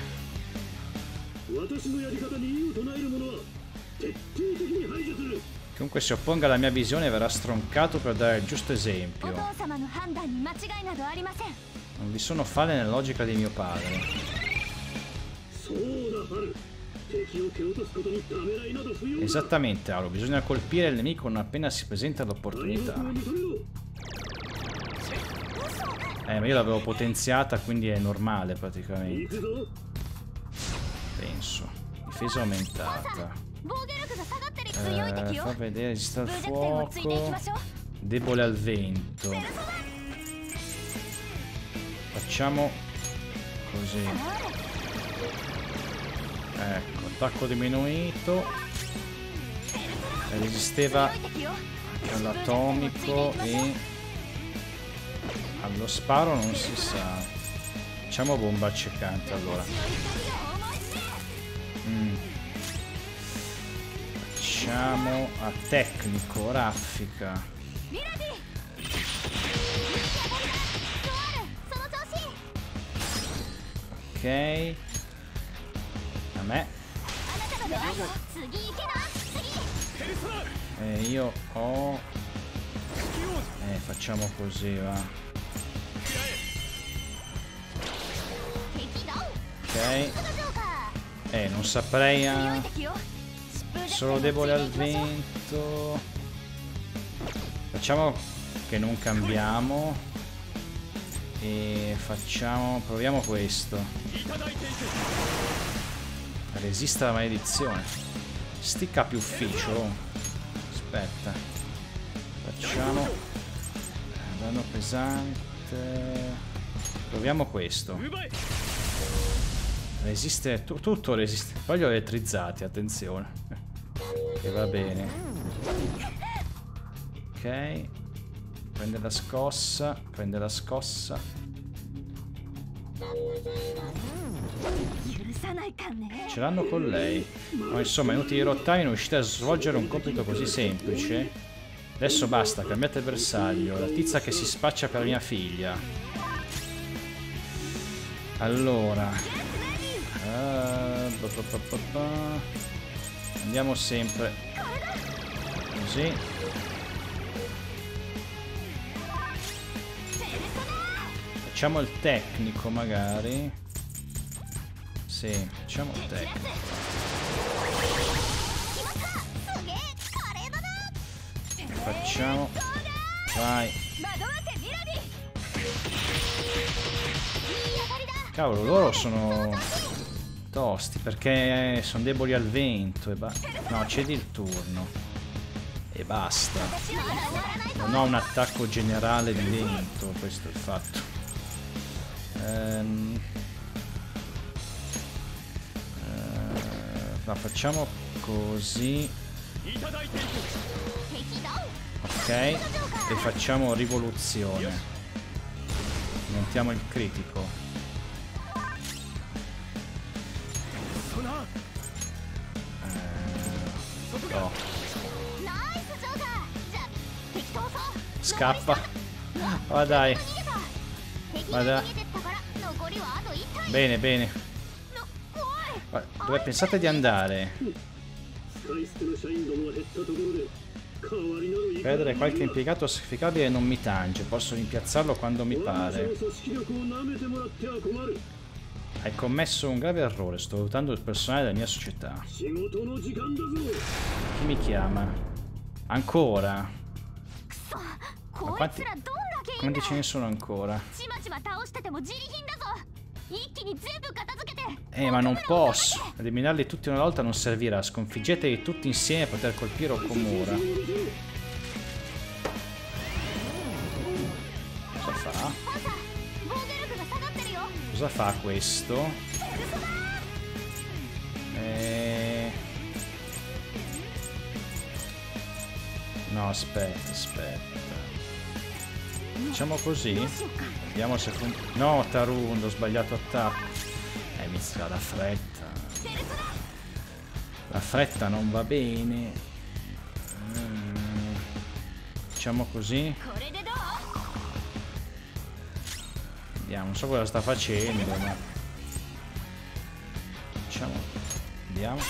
Chiunque si opponga alla mia visione verrà stroncato per dare il giusto esempio. Non vi sono falle nella logica di mio padre. Esattamente, Haru, bisogna colpire il nemico non appena si presenta l'opportunità. Ma io l'avevo potenziata, quindi è normale praticamente. Penso. Difesa aumentata. Fa vedere, resiste al fuoco. Debole al vento. Facciamo così. Ecco, attacco diminuito. Resisteva all'atomico e... allo sparo non si sa. Facciamo bomba accecante allora. Facciamo a tecnico, raffica. Ok. A me. E io ho... facciamo così, va. Non saprei a... Solo debole al vento. Facciamo che non cambiamo. E facciamo... proviamo questo. Resista alla maledizione. Sti capi ufficio. Aspetta. Facciamo... danno pesante. Proviamo questo. Resiste, tutto resiste. Poi li ho elettrizzati, attenzione. Che va bene. Ok. Prende la scossa. Prende la scossa. Ce l'hanno con lei. Ma insomma, è inutile rottare, non riuscite a svolgere un compito così semplice. Adesso basta, cambiate bersaglio. La tizia che si spaccia per mia figlia. Allora... andiamo sempre così. Facciamo il tecnico magari. Sì, facciamo il tecnico. Facciamo. Vai. Cavolo, loro sono... tosti, perché sono deboli al vento e basta. No, cedi il turno e basta. Non ho un attacco generale di vento, questo è il fatto. No, facciamo così. Ok, e facciamo rivoluzione. Montiamo il critico. No. Scappa. Ma dai. Ma dai. Bene, bene. Dove pensate di andare? Perdere qualche impiegato sacrificabile non mi tange. Posso rimpiazzarlo quando mi pare. Hai commesso un grave errore, sto valutando il personale della mia società. Chi mi chiama? Ancora? Ma quanti ce ne sono ancora? Ma non posso! Eliminarli tutti una volta non servirà, sconfiggeteli tutti insieme per poter colpire Okumura. Cosa fa? Cosa fa questo? No, aspetta. Facciamo così. Vediamo se... no, Tarunda, ho sbagliato attacco. Mi sa la fretta. La fretta non va bene. Facciamo così. Vediamo, non so cosa sta facendo, ma... facciamo... vediamo.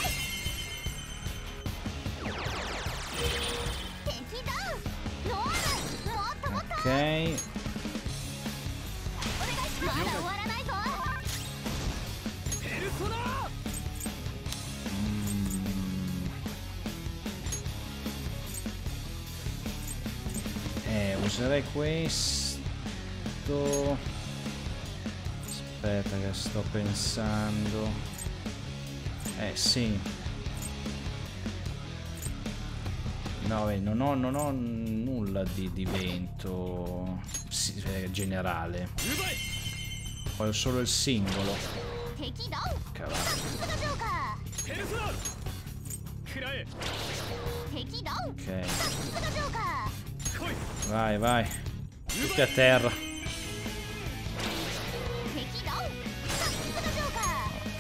Ok. userei questo. Aspetta che sto pensando. Sì. No, non ho nulla di vento generale. Ho solo il singolo. Cavolo. Ok. Vai, vai. Tutti a terra.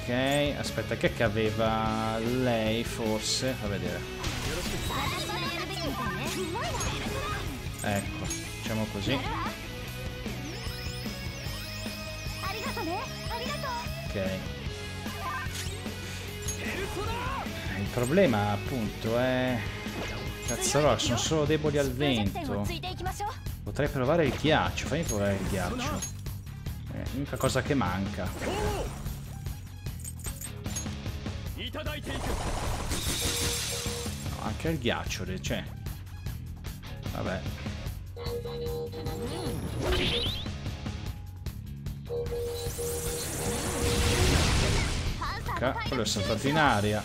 Ok, aspetta, che aveva lei forse? Fa vedere. Ecco, facciamo così. Ok. Il problema appunto è... Cazzarola, sono solo deboli al vento. Potrei provare il ghiaccio, fammi provare il ghiaccio. L'unica cosa che manca. No, anche il ghiaccio, c'è. Vabbè. Quello è saltato in aria.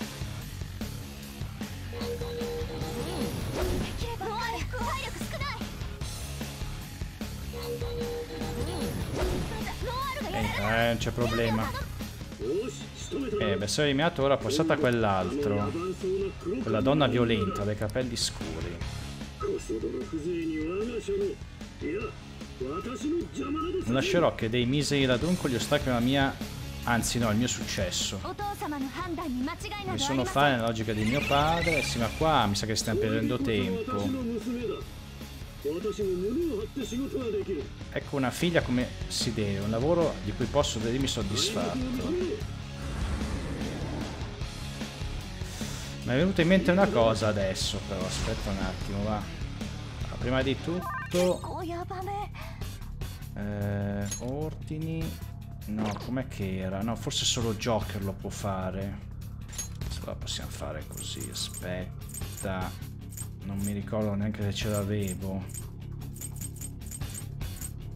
Non c'è problema. Beh, se ho eliminato ora, passata quell'altro. Quella donna violenta dai capelli scuri. Non lascerò che dei miseri raduncoli ostacolino la mia... anzi no, il mio successo. Mi sono fare nella logica di mio padre. Sì, ma qua mi sa che stiamo perdendo tempo. Ecco una figlia come si deve, un lavoro di cui posso dirmi soddisfatto. Mi è venuta in mente una cosa adesso, però aspetta un attimo, va. Prima di tutto ordini. No, com'è che era? No, forse solo Joker lo può fare. Allora possiamo fare così, aspetta. Non mi ricordo neanche se ce l'avevo.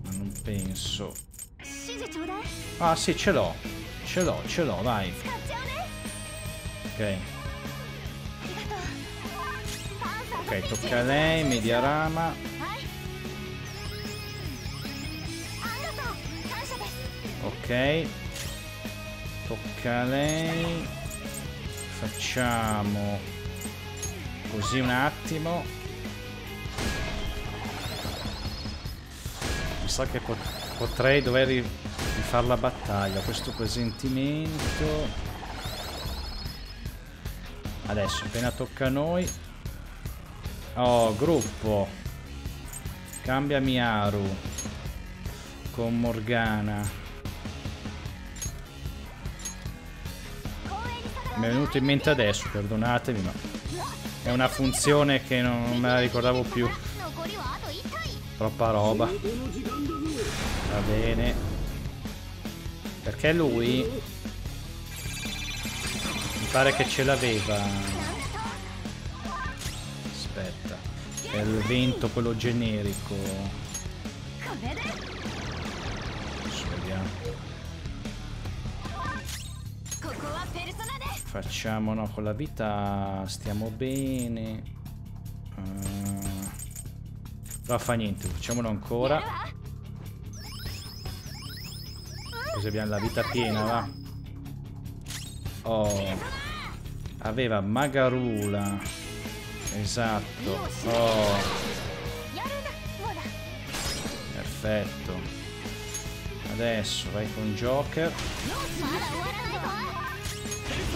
Ma non penso. Ah sì, ce l'ho. Ce l'ho, vai. Ok. Ok, tocca a lei, Mediarama. Ok. Tocca a lei. Facciamo così un attimo. Mi sa che potrei dover rifare la battaglia. Questo presentimento. Adesso appena tocca a noi. Oh, gruppo. Cambiami Haru con Morgana. Mi è venuto in mente adesso, perdonatemi, ma è una funzione che non me la ricordavo più. Troppa roba. Va bene. Perché lui mi pare che ce l'aveva. Aspetta, è il vento quello generico. Adesso vediamo. Facciamo, no, con la vita stiamo bene. Però fa niente, facciamolo ancora. Così abbiamo la vita piena, va. Oh, aveva Magarula. Esatto. Oh. Perfetto. Adesso vai con Joker.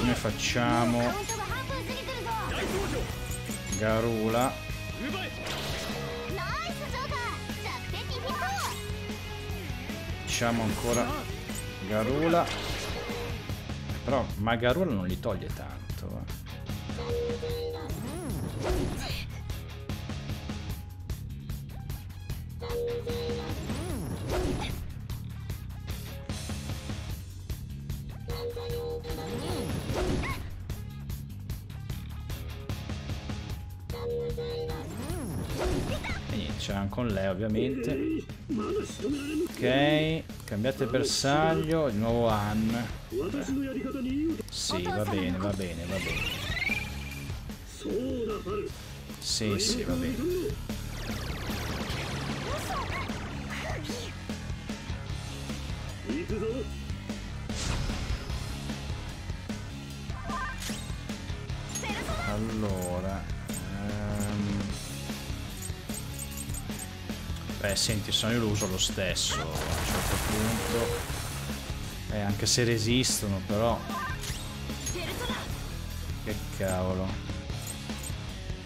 Noi facciamo Garula. Facciamo ancora Garula. Però ma Garula non li toglie tanto, eh. E niente, c'è anche con lei ovviamente. Ok, cambiate bersaglio, di nuovo Ann. Sì, va bene, va bene, va bene. Sì, sì, va bene. Allora beh, senti, sono io l'uso lo stesso a un certo punto, anche se resistono, però che cavolo.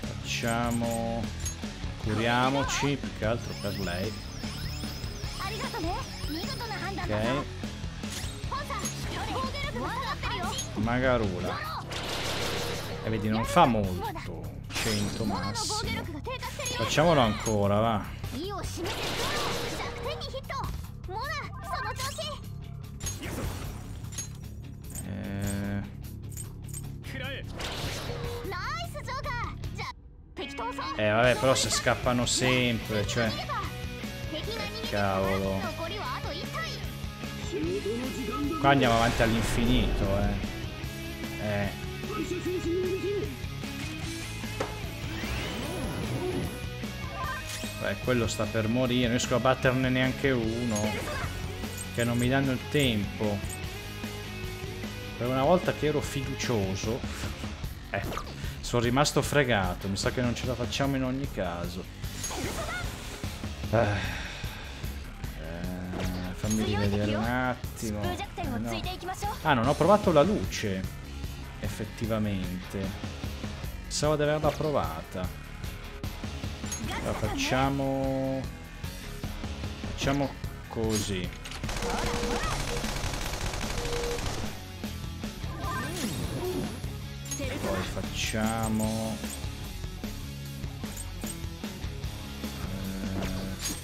Facciamo, curiamoci più che altro per lei. Ok, Magarula. E vedi, non fa molto. 100 massimo. Facciamolo ancora, va. Vabbè, però se scappano sempre, cioè. Che cavolo. Qua andiamo avanti all'infinito, Beh, quello sta per morire, non riesco a batterne neanche uno, che non mi danno il tempo. Per una volta che ero fiducioso, ecco, sono rimasto fregato, mi sa che non ce la facciamo in ogni caso. Fammi rivedere un attimo. No. Ah, non ho provato la luce, effettivamente. Pensavo di averla provata. Allora, facciamo così. Poi facciamo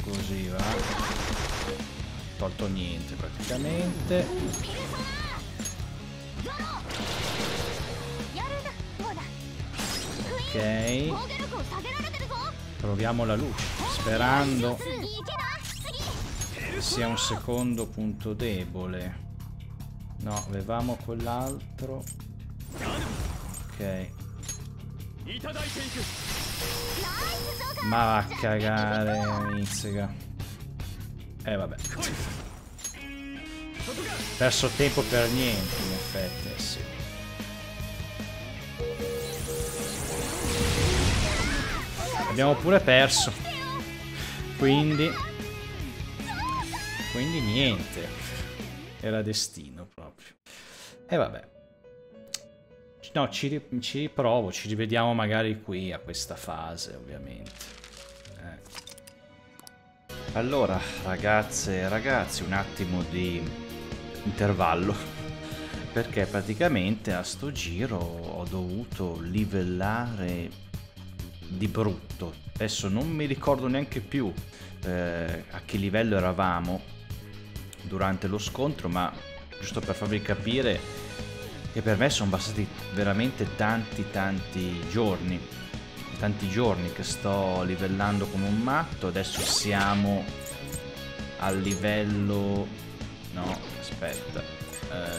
così, va. Tolto niente praticamente. Ok, proviamo la luce, sperando che sia un secondo punto debole. No, avevamo quell'altro. Ok, ma va a cagare, mizzica. Vabbè. Perso tempo per niente, in effetti, sì. Abbiamo pure perso. Quindi niente. Era destino proprio. Vabbè. No, ci riprovo, ci rivediamo magari qui a questa fase, ovviamente. Allora, ragazze e ragazzi, un attimo di intervallo, perché praticamente a sto giro ho dovuto livellare di brutto. Adesso non mi ricordo neanche più a che livello eravamo durante lo scontro, ma giusto per farvi capire che per me sono bastati veramente tanti giorni che sto livellando come un matto. Adesso siamo al livello, no, aspetta,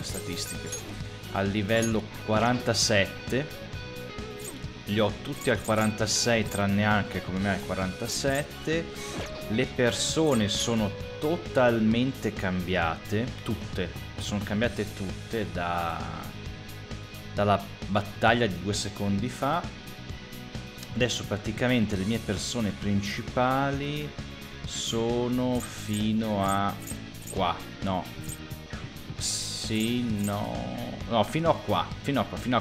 statistiche, al livello 47. Li ho tutti al 46, tranne anche come me al 47. Le persone sono totalmente cambiate, sono cambiate tutte dalla battaglia di 2 secondi fa. Adesso praticamente le mie persone principali sono fino a qua, no, sì, no, no, fino a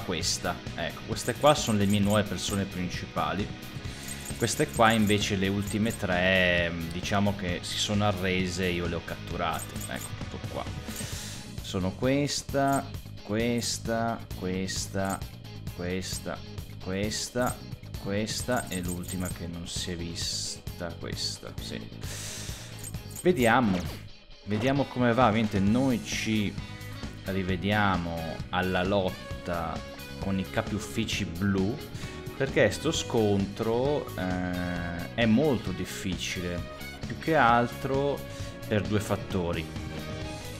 questa, ecco, queste qua sono le mie nuove persone principali. Queste qua invece, le ultime tre, diciamo che si sono arrese e io le ho catturate, ecco, tutto qua. Sono questa è l'ultima che non si è vista, questa, sì. Vediamo come va. Ovviamente noi ci rivediamo alla lotta con i capi uffici blu, perché sto scontro è molto difficile, più che altro per due fattori.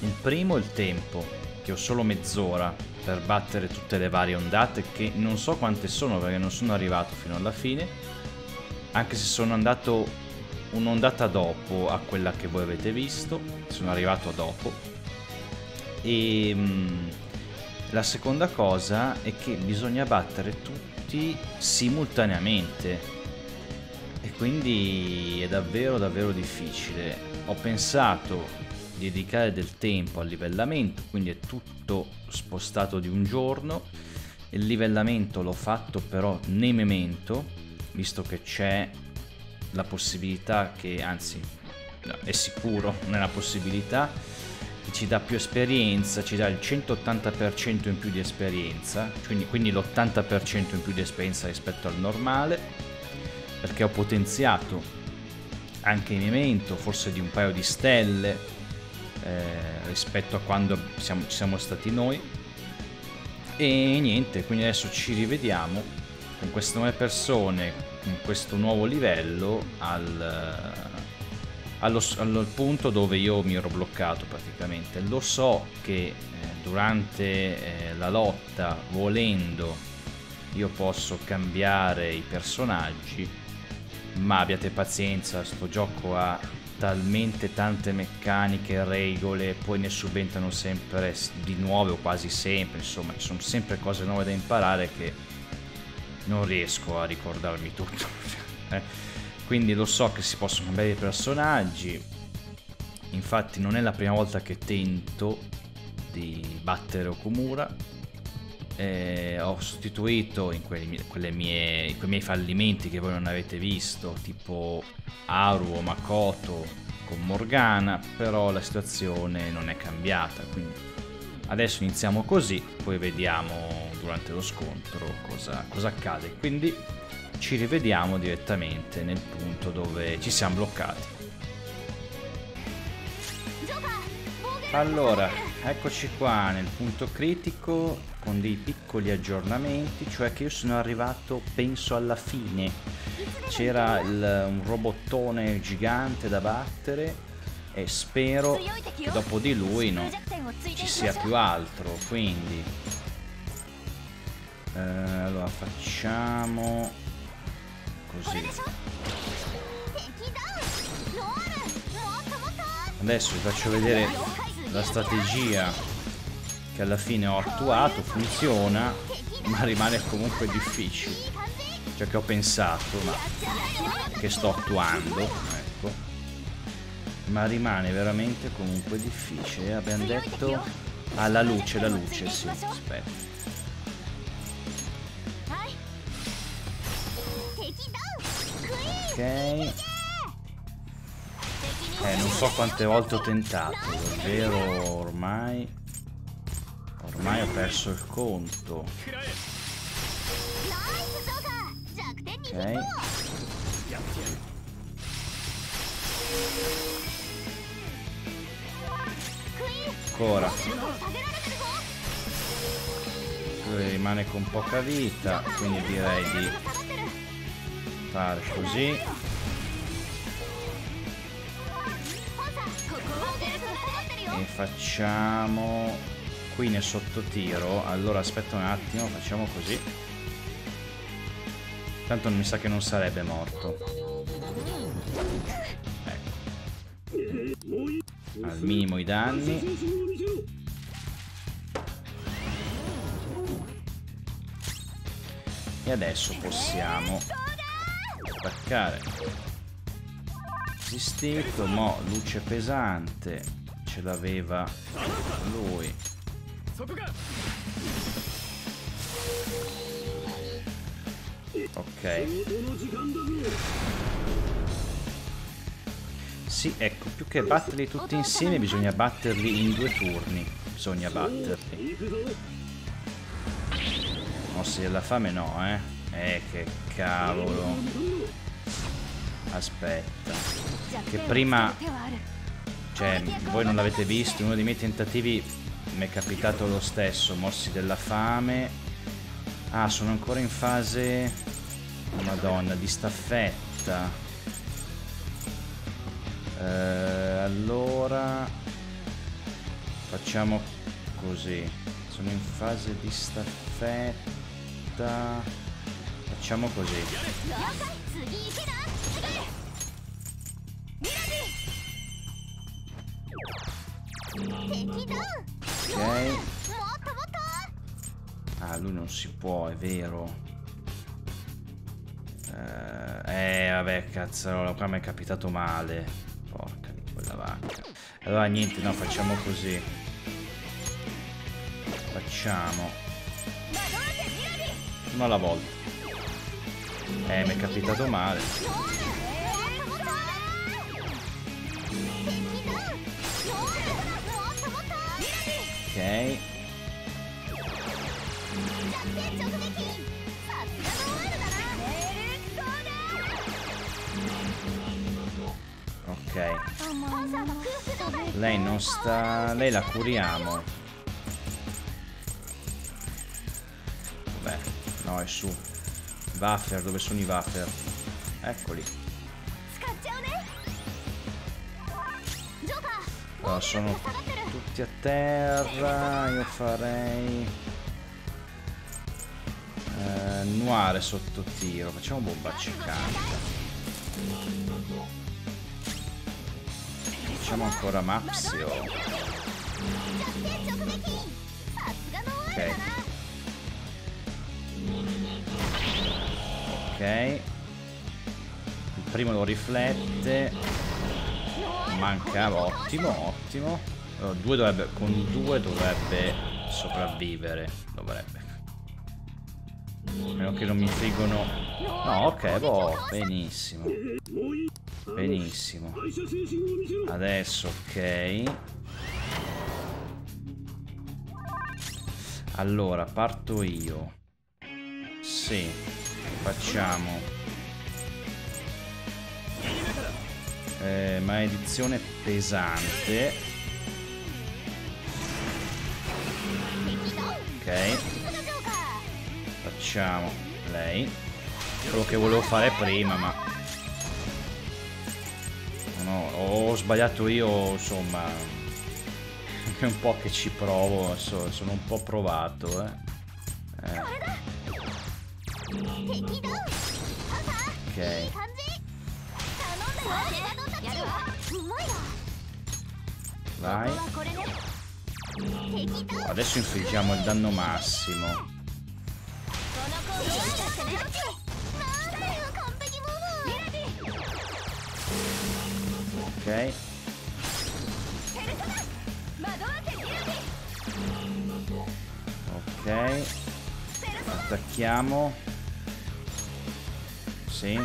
Il primo è il tempo, che ho solo mezz'ora per battere tutte le varie ondate, che non so quante sono perché non sono arrivato fino alla fine, anche se sono andato un'ondata dopo a quella che voi avete visto, sono arrivato dopo. E la seconda cosa è che bisogna battere tutti simultaneamente e quindi è davvero difficile. Ho pensato di dedicare del tempo al livellamento, quindi è tutto spostato di un giorno. Il livellamento l'ho fatto però nei memento, visto che c'è la possibilità che, anzi no, è sicuro nella possibilità che ci dà più esperienza, ci dà il 180% in più di esperienza, quindi l'80% in più di esperienza rispetto al normale, perché ho potenziato anche in evento forse di un paio di stelle rispetto a quando ci siamo stati noi. E niente, quindi adesso ci rivediamo con queste nuove persone, in questo nuovo livello al punto dove io mi ero bloccato praticamente. Lo so che durante la lotta, volendo, io posso cambiare i personaggi, ma abbiate pazienza, sto gioco ha talmente tante meccaniche e regole, poi ne subentrano sempre di nuove o quasi sempre, insomma ci sono sempre cose nuove da imparare che non riesco a ricordarmi tutto. Quindi lo so che si possono cambiare i personaggi, infatti non è la prima volta che tento di battere Okumura. Ho sostituito in quei miei fallimenti che voi non avete visto, tipo Haru o Makoto con Morgana, però la situazione non è cambiata, quindi adesso iniziamo così, poi vediamo durante lo scontro cosa accade. Quindi ci rivediamo direttamente nel punto dove ci siamo bloccati. Allora, eccoci qua nel punto critico, con dei piccoli aggiornamenti, cioè che io sono arrivato penso alla fine. C'era un robottone gigante da battere e spero che dopo di lui non ci sia più altro, quindi allora facciamo così. Adesso vi faccio vedere la strategia che alla fine ho attuato. Funziona, ma rimane comunque difficile, cioè che ho pensato ma che sto attuando, ecco, ma rimane veramente comunque difficile. Abbiamo detto alla luce, la luce, sì, aspetta. Ok, non so quante volte ho tentato, davvero ormai ho perso il conto. Ok, ancora lui rimane con poca vita, quindi direi di fare così. E facciamo qui nel sottotiro. Allora aspetta un attimo, facciamo così, tanto mi sa che non sarebbe morto. Al minimo i danni. E adesso possiamo attaccare. Resistito, mo' luce pesante, ce l'aveva lui. Ok. Sì, ecco, più che batterli tutti insieme bisogna batterli in due turni. Bisogna batterli. Mossi della fame no, eh. Che cavolo. Aspetta, che prima, cioè, voi non l'avete visto, in uno dei miei tentativi mi è capitato lo stesso. Mossi della fame. Ah, sono ancora in fase Madonna, di staffetta. Allora facciamo così. Sono in fase di staffetta. Facciamo così. Ok. Ah, lui non si può, è vero. Vabbè, cazzarola, qua mi è capitato male. Porca di quella vacca. Allora niente, no, facciamo così. Facciamo uno alla volta. Mi è capitato male. Ok. Ok. Lei non sta... Lei la curiamo. Vabbè. No, è su. Waffer, dove sono i waffer? Eccoli. Allora, sono tutti a terra. Io farei... nuare sotto tiro. Facciamo bomba ciccante. Facciamo ancora Mapsio. Ok. Ok. Il primo lo riflette. Manca, ottimo, ottimo. Allora, due dovrebbe, con due dovrebbe sopravvivere. Dovrebbe. A meno che non mi friggono. No, ok, boh, benissimo. Benissimo. Adesso, ok. Allora, parto io. Sì. Facciamo maledizione pesante. Ok. Facciamo lei. Quello che volevo fare prima, ma... No, ho sbagliato io, insomma. È un po' che ci provo, sono un po' provato, Ok. Vai. Adesso infliggiamo il danno massimo. Ok. Ok. Attacchiamo. Sì.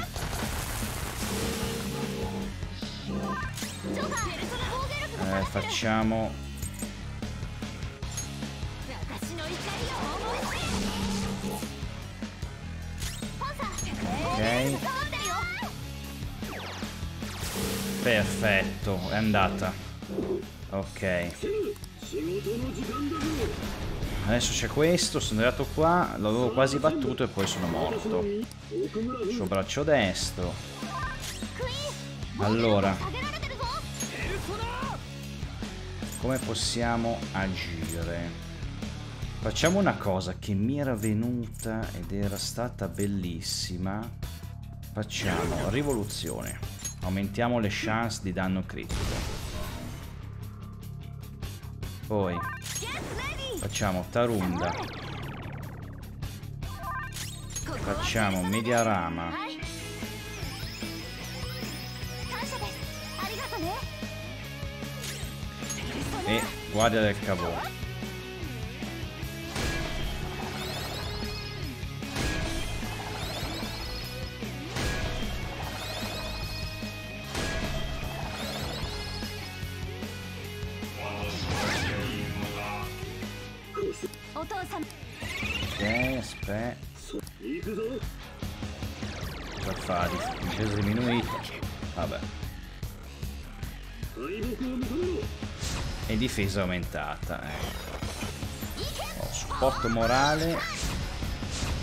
Facciamo. Ok. Perfetto, è andata. Ok. Adesso c'è questo, sono arrivato qua, l'avevo quasi battuto e poi sono morto. Il suo braccio destro. Allora, come possiamo agire? Facciamo una cosa che mi era venuta ed era stata bellissima. Facciamo rivoluzione. Aumentiamo le chance di danno critico. Poi facciamo Tarunda. Facciamo Mediarama. E guardia del cavò. Difesa diminuita. Vabbè. E difesa aumentata. Supporto morale.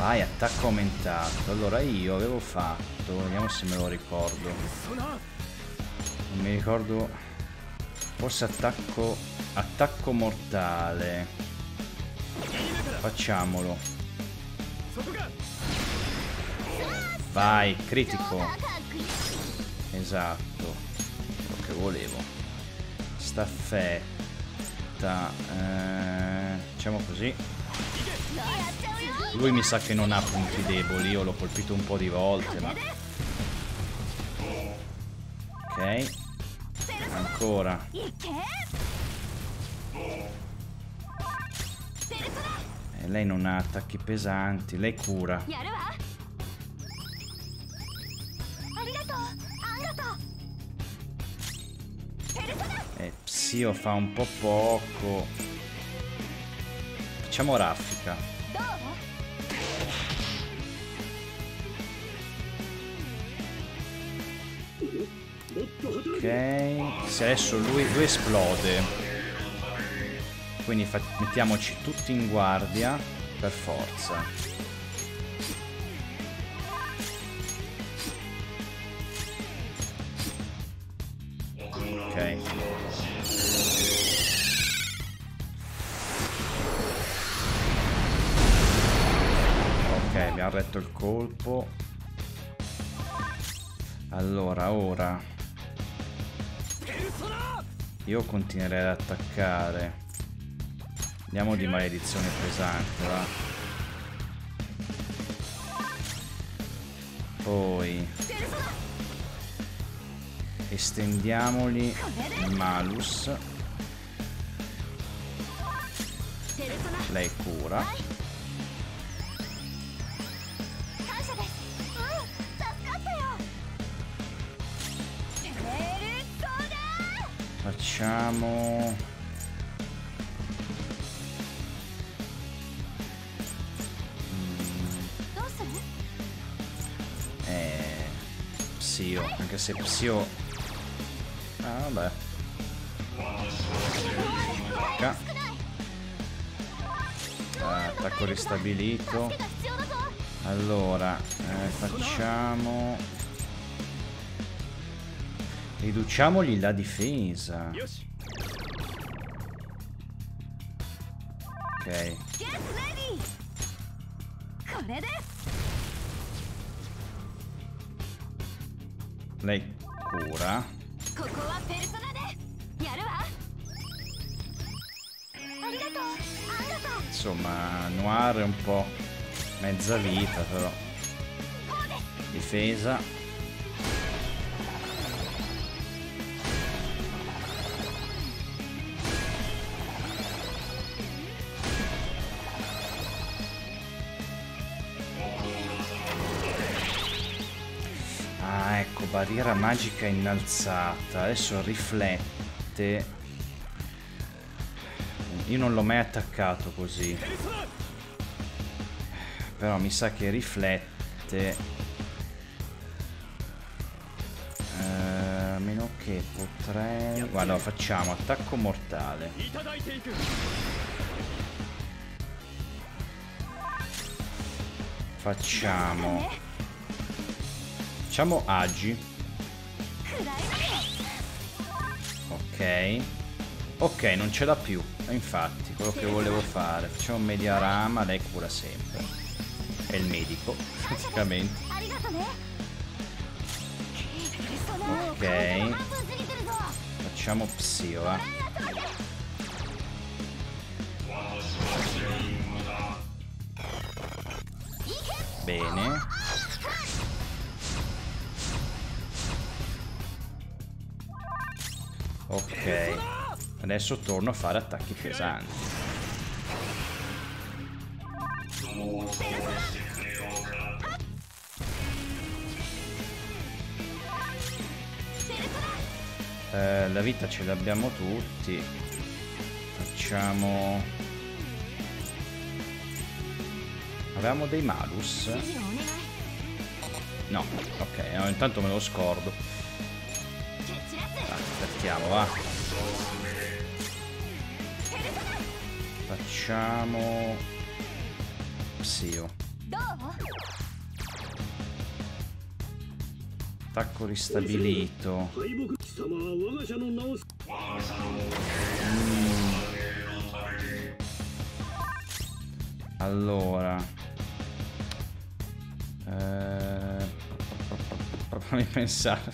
Vai, attacco aumentato. Allora io avevo fatto, vediamo se me lo ricordo. Non mi ricordo. Forse attacco mortale. Facciamolo. Vai, critico. Esatto, quello che volevo. Staffetta, facciamo così. Lui mi sa che non ha punti deboli. Io l'ho colpito un po' di volte, ma... ok. Ancora. E lei non ha attacchi pesanti. Lei cura. E Psio fa un po' poco. Facciamo raffica. Ok, se adesso lui esplode, quindi mettiamoci tutti in guardia per forza. Ok, ok, abbiamo retto il colpo. Allora ora io continuerei ad attaccare. Andiamo di maledizione pesante, va. Poi estendiamoli il malus. Lei cura. Facciamo Psio, anche se Psio... ah vabbè. Attacco ristabilito. Allora facciamo... riduciamogli la difesa. Ok. Lei cura. Insomma, Noir è un po' mezza vita, però. Difesa. Barriera magica innalzata. Adesso riflette. Io non l'ho mai attaccato così, però mi sa che riflette. A meno che potrei... guarda, facciamo attacco mortale. Facciamo agi. Ok. Ok, non ce l'ha più. Infatti, quello che volevo fare. Facciamo un mediarama, lei cura sempre. È il medico, praticamente. Ok. Facciamo Psio, va. Bene. Ok, adesso torno a fare attacchi pesanti. La vita ce l'abbiamo tutti. Facciamo... avevamo dei malus? No, ok, no, intanto me lo scordo. Aspettiamo, va. Facciamo Psio. Attacco ristabilito. Allora fammi pensare.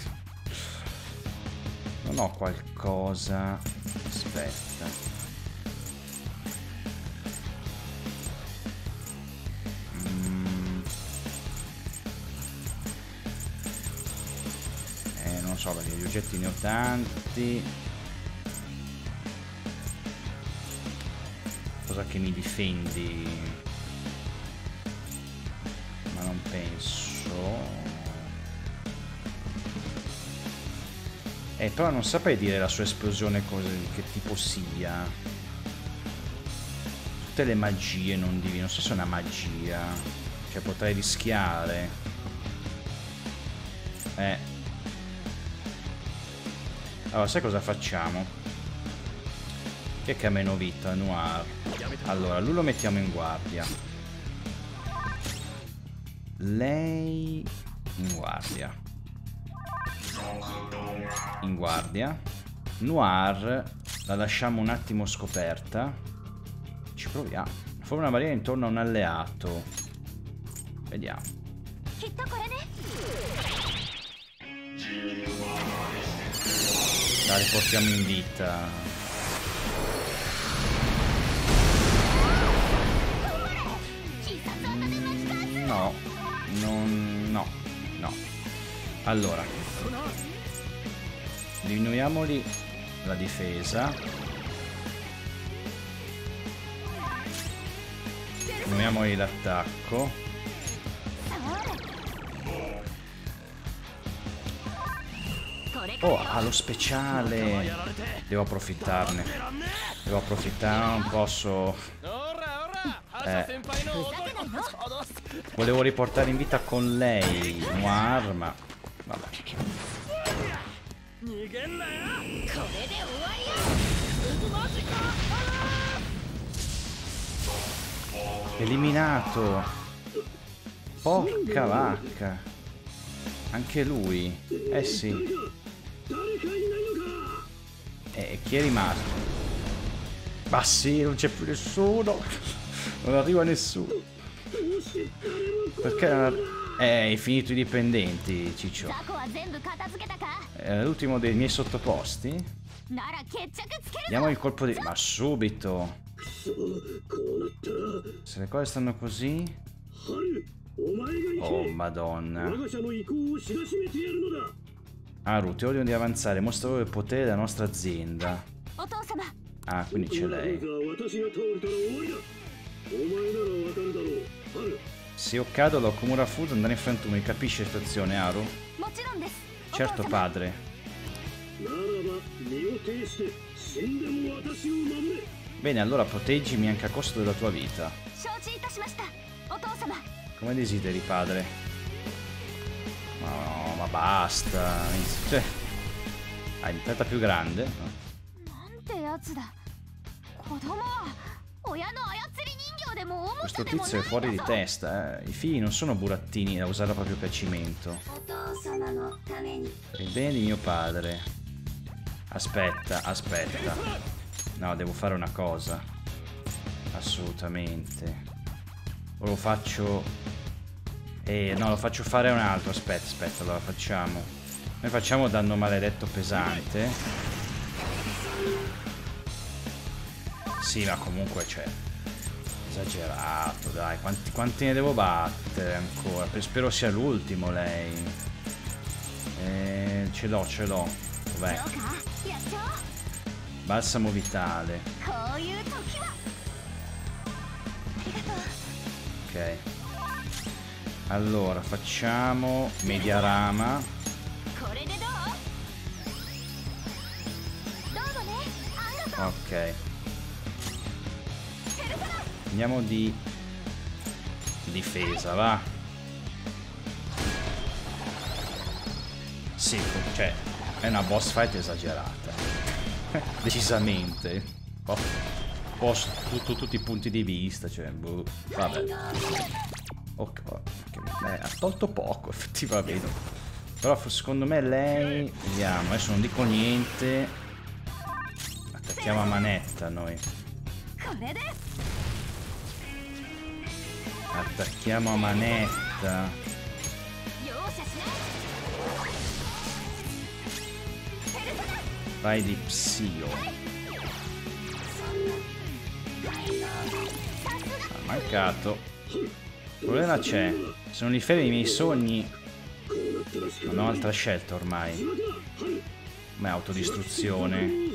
Non ho qualcosa. Aspetta. Non so perché gli oggetti ne ho tanti. Cosa che mi difendi? Ma non penso. Però non saprei dire la sua esplosione che tipo sia. Tutte le magie non divine, non so se è una magia. Cioè potrei rischiare. Allora sai cosa facciamo? Che ha meno vita, Noir. Allora lui lo mettiamo in guardia. Lei in guardia. In guardia. Noir la lasciamo un attimo scoperta. Ci proviamo. Forma una barriera intorno a un alleato. Vediamo. La riportiamo in vita. No. No. Allora diminuiamoli la difesa. Diminuiamoli l'attacco. Oh, ha lo speciale. Devo approfittarne. Non posso. Volevo riportare in vita con lei Noir, ma vabbè. Eliminato. Porca vacca. Anche lui. Eh sì. E chi è rimasto? Ma sì, non c'è più nessuno. Non arriva nessuno. Perché hai finito i dipendenti, Ciccio. L'ultimo dei miei sottoposti. Diamo il colpo di... Ma subito. Se le cose stanno così. Oh madonna. Haru, ti ordino di avanzare. Mostra loro il potere della nostra azienda. Ah, quindi c'è lei. Se io cado da Okumura Foods andare in frantume, capisci la situazione, Haru? Certo padre. Bene, allora proteggimi anche a costo della tua vita. Come desideri, padre. No, ma basta. Cioè, hai diventata più grande. Questo tizio è fuori di testa, eh. I figli non sono burattini da usare a proprio piacimento. Per il bene di mio padre. Aspetta. No, devo fare una cosa. Assolutamente. O lo faccio... no, lo faccio fare a un altro. Aspetta, allora facciamo. Noi facciamo danno maledetto pesante. Sì, ma comunque c'è. Esagerato, dai, quanti ne devo battere ancora? Spero sia l'ultimo lei. Ce l'ho. Dov'è? Balsamo vitale. Ok. Allora, facciamo Mediarama. Ok. Andiamo di difesa, va. Sì, cioè è una boss fight esagerata. Decisamente. Posso tutti i punti di vista, cioè, vabbè. Ok, ha tolto poco effettivamente. Però secondo me lei... Vediamo, adesso non dico niente. Attacchiamo a manetta noi. Attacchiamo a manetta. Vai di Psio. Ha mancato. Il problema c'è. Sono i ferri dei miei sogni. Non ho altra scelta ormai. Ma è autodistruzione.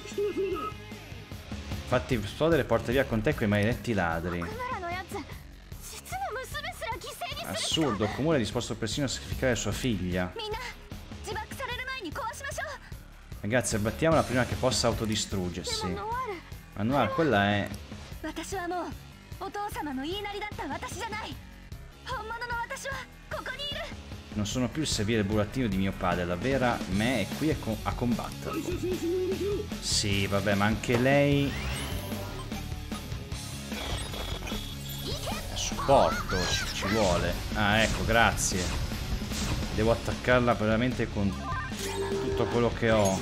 Fatti esplodere e porta via con te quei maledetti ladri. Assurdo, Okumura è disposto persino a sacrificare sua figlia. Ragazzi, abbattiamola prima che possa autodistruggersi. Manuar, quella è... Non sono più il servile burattino di mio padre, la vera me è qui a combatterlo. Sì, vabbè, ma anche lei... Supporto, ci vuole. Ah, ecco, grazie. Devo attaccarla veramente con tutto quello che ho.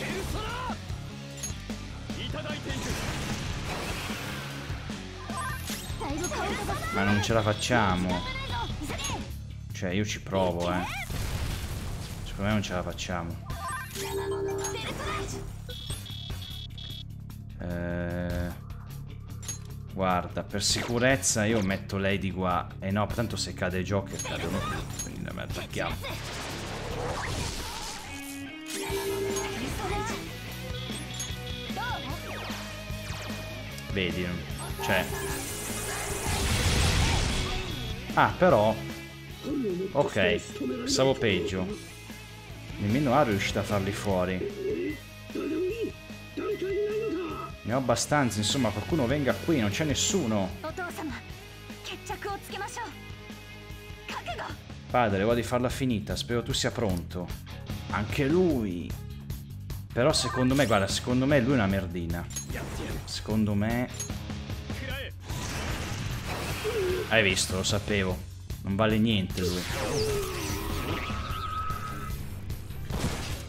Ma non ce la facciamo. Cioè, io ci provo, eh. Secondo me non ce la facciamo. Guarda, per sicurezza io metto lei di qua. Eh no, tanto se cade il gioco cadono tutti. Quindi noi attacchiamo. Vedi, cioè... Ah, però... Ok, stavo peggio. Nemmeno Haru è riuscita a farli fuori. Ne ho abbastanza, insomma, qualcuno venga qui, non c'è nessuno. Padre, voglio farla finita, spero tu sia pronto. Anche lui. Però secondo me, guarda, secondo me lui è una merdina. Secondo me... Hai visto, lo sapevo. Non vale niente lui.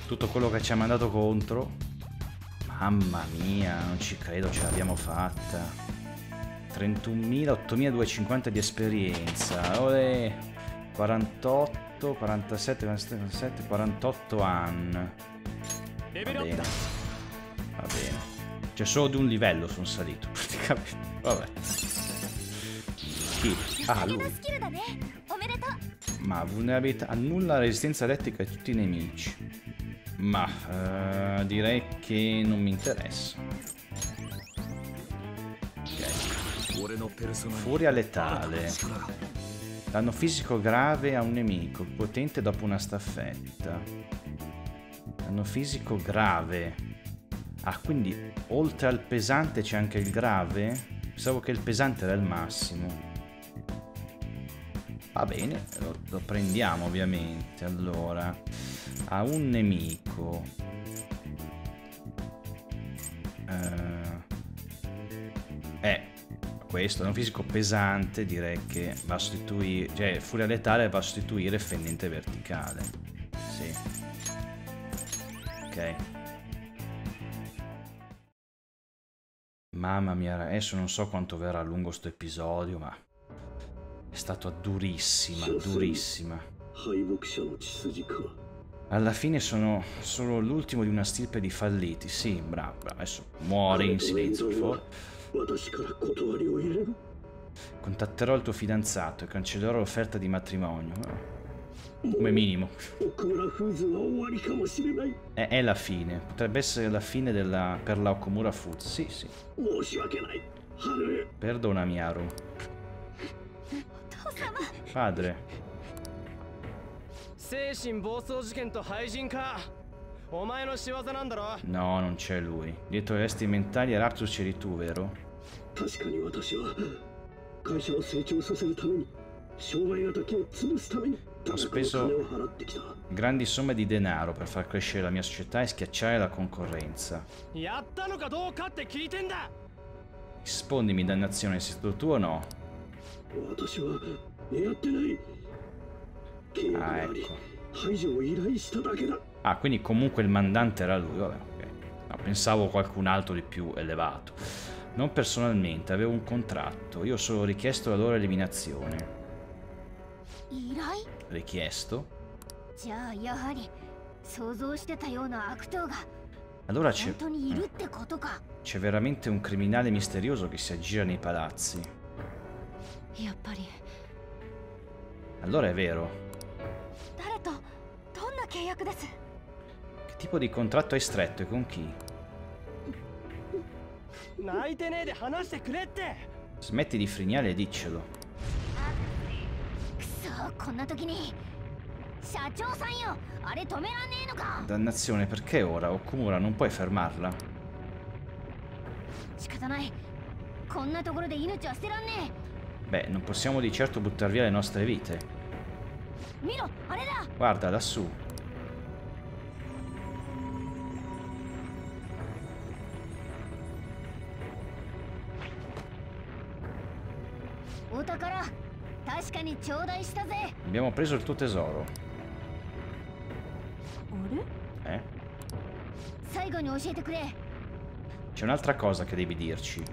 Tutto quello che ci ha mandato contro... Mamma mia, non ci credo, ce l'abbiamo fatta. 31.000, 8.250 di esperienza. Olè, 48, 47, 47, 48 Ann. Va bene. Cioè solo di un livello sono salito, praticamente. Vabbè. Chi? Ah, lui. Ma vulnerabilità, annulla resistenza elettrica di tutti i nemici. Ma direi che non mi interessa. Okay. Furia letale. Danno fisico grave a un nemico potente dopo una staffetta. Danno fisico grave. Ah, quindi oltre al pesante c'è anche il grave? Pensavo che il pesante era il massimo. Va bene, lo prendiamo ovviamente. Allora, a un nemico questo è un fisico pesante, direi che va a sostituire, cioè furia letale va a sostituire fendente verticale. Sì. Ok. Mamma mia, adesso non so quanto verrà a lungo sto episodio, ma è stata durissima, durissima. Alla fine sono solo l'ultimo di una stirpe di falliti. Sì, bravo. Adesso muori in silenzio, per favore. Contatterò il tuo fidanzato e cancellerò l'offerta di matrimonio. Come minimo. È la fine. Potrebbe essere la fine della... per la Okumura Foods. Sì, sì. Perdonami, Haru. Padre. No, non c'è lui. Dietro le vesti mentali e Raptus c'eri tu, vero? Ho speso grandi somme di denaro per far crescere la mia società e schiacciare la concorrenza. Rispondimi, dannazione, sei stato tu o no? Ah, ecco. Ah, quindi comunque il mandante era lui, vabbè, ok. No, pensavo qualcun altro di più elevato. Non personalmente, avevo un contratto. Io ho solo richiesto la loro eliminazione. Richiesto? Allora c'è veramente un criminale misterioso che si aggira nei palazzi. Allora è vero. Che tipo di contratto hai stretto e con chi? Smetti di frignare e diccelo. Dannazione, perché ora? Okumura, non puoi fermarla. Beh, non possiamo di certo buttar via le nostre vite. Guarda, lassù. Abbiamo preso il tuo tesoro. C'è un'altra cosa che devi dirci.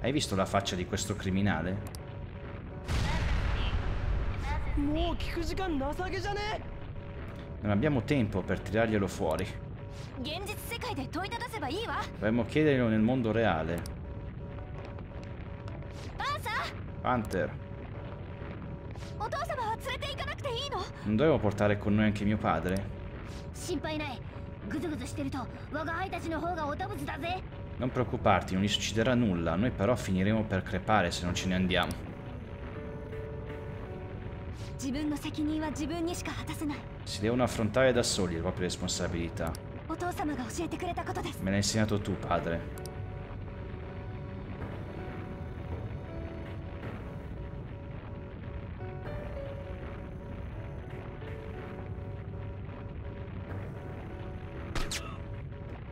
Hai visto la faccia di questo criminale? Non abbiamo tempo per tirarglielo fuori. Dovremmo chiederlo nel mondo reale. Panther, non dovevo portare con noi anche mio padre? Non preoccuparti, non gli succederà nulla. Noi però finiremo per crepare se non ce ne andiamo. Si devono affrontare da soli le proprie responsabilità. Me l'hai insegnato tu, padre.